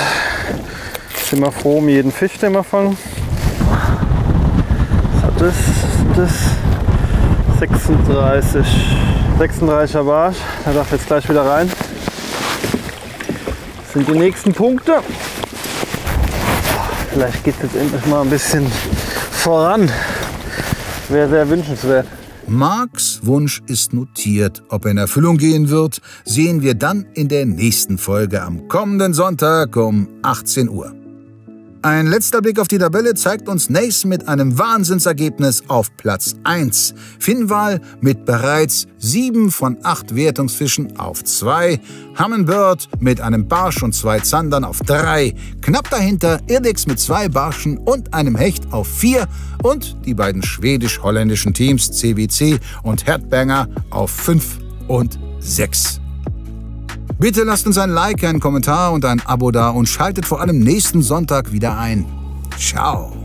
sind wir froh um jeden Fisch, den wir fangen. Das ist das sechsunddreißiger Barsch, der darf jetzt gleich wieder rein. Sind die nächsten Punkte. Vielleicht geht es jetzt endlich mal ein bisschen voran. Wäre sehr wünschenswert. Marcs Wunsch ist notiert. Ob er in Erfüllung gehen wird, sehen wir dann in der nächsten Folge am kommenden Sonntag um achtzehn Uhr. Ein letzter Blick auf die Tabelle zeigt uns Nays mit einem Wahnsinnsergebnis auf Platz eins. Finval mit bereits sieben von acht Wertungsfischen auf zwei. Humminbird mit einem Barsch und zwei Zandern auf drei. Knapp dahinter Illex mit zwei Barschen und einem Hecht auf vier. Und die beiden schwedisch-holländischen Teams C W C und Headbanger auf fünf und sechs. Bitte lasst uns ein Like, einen Kommentar und ein Abo da und schaltet vor allem nächsten Sonntag wieder ein. Ciao!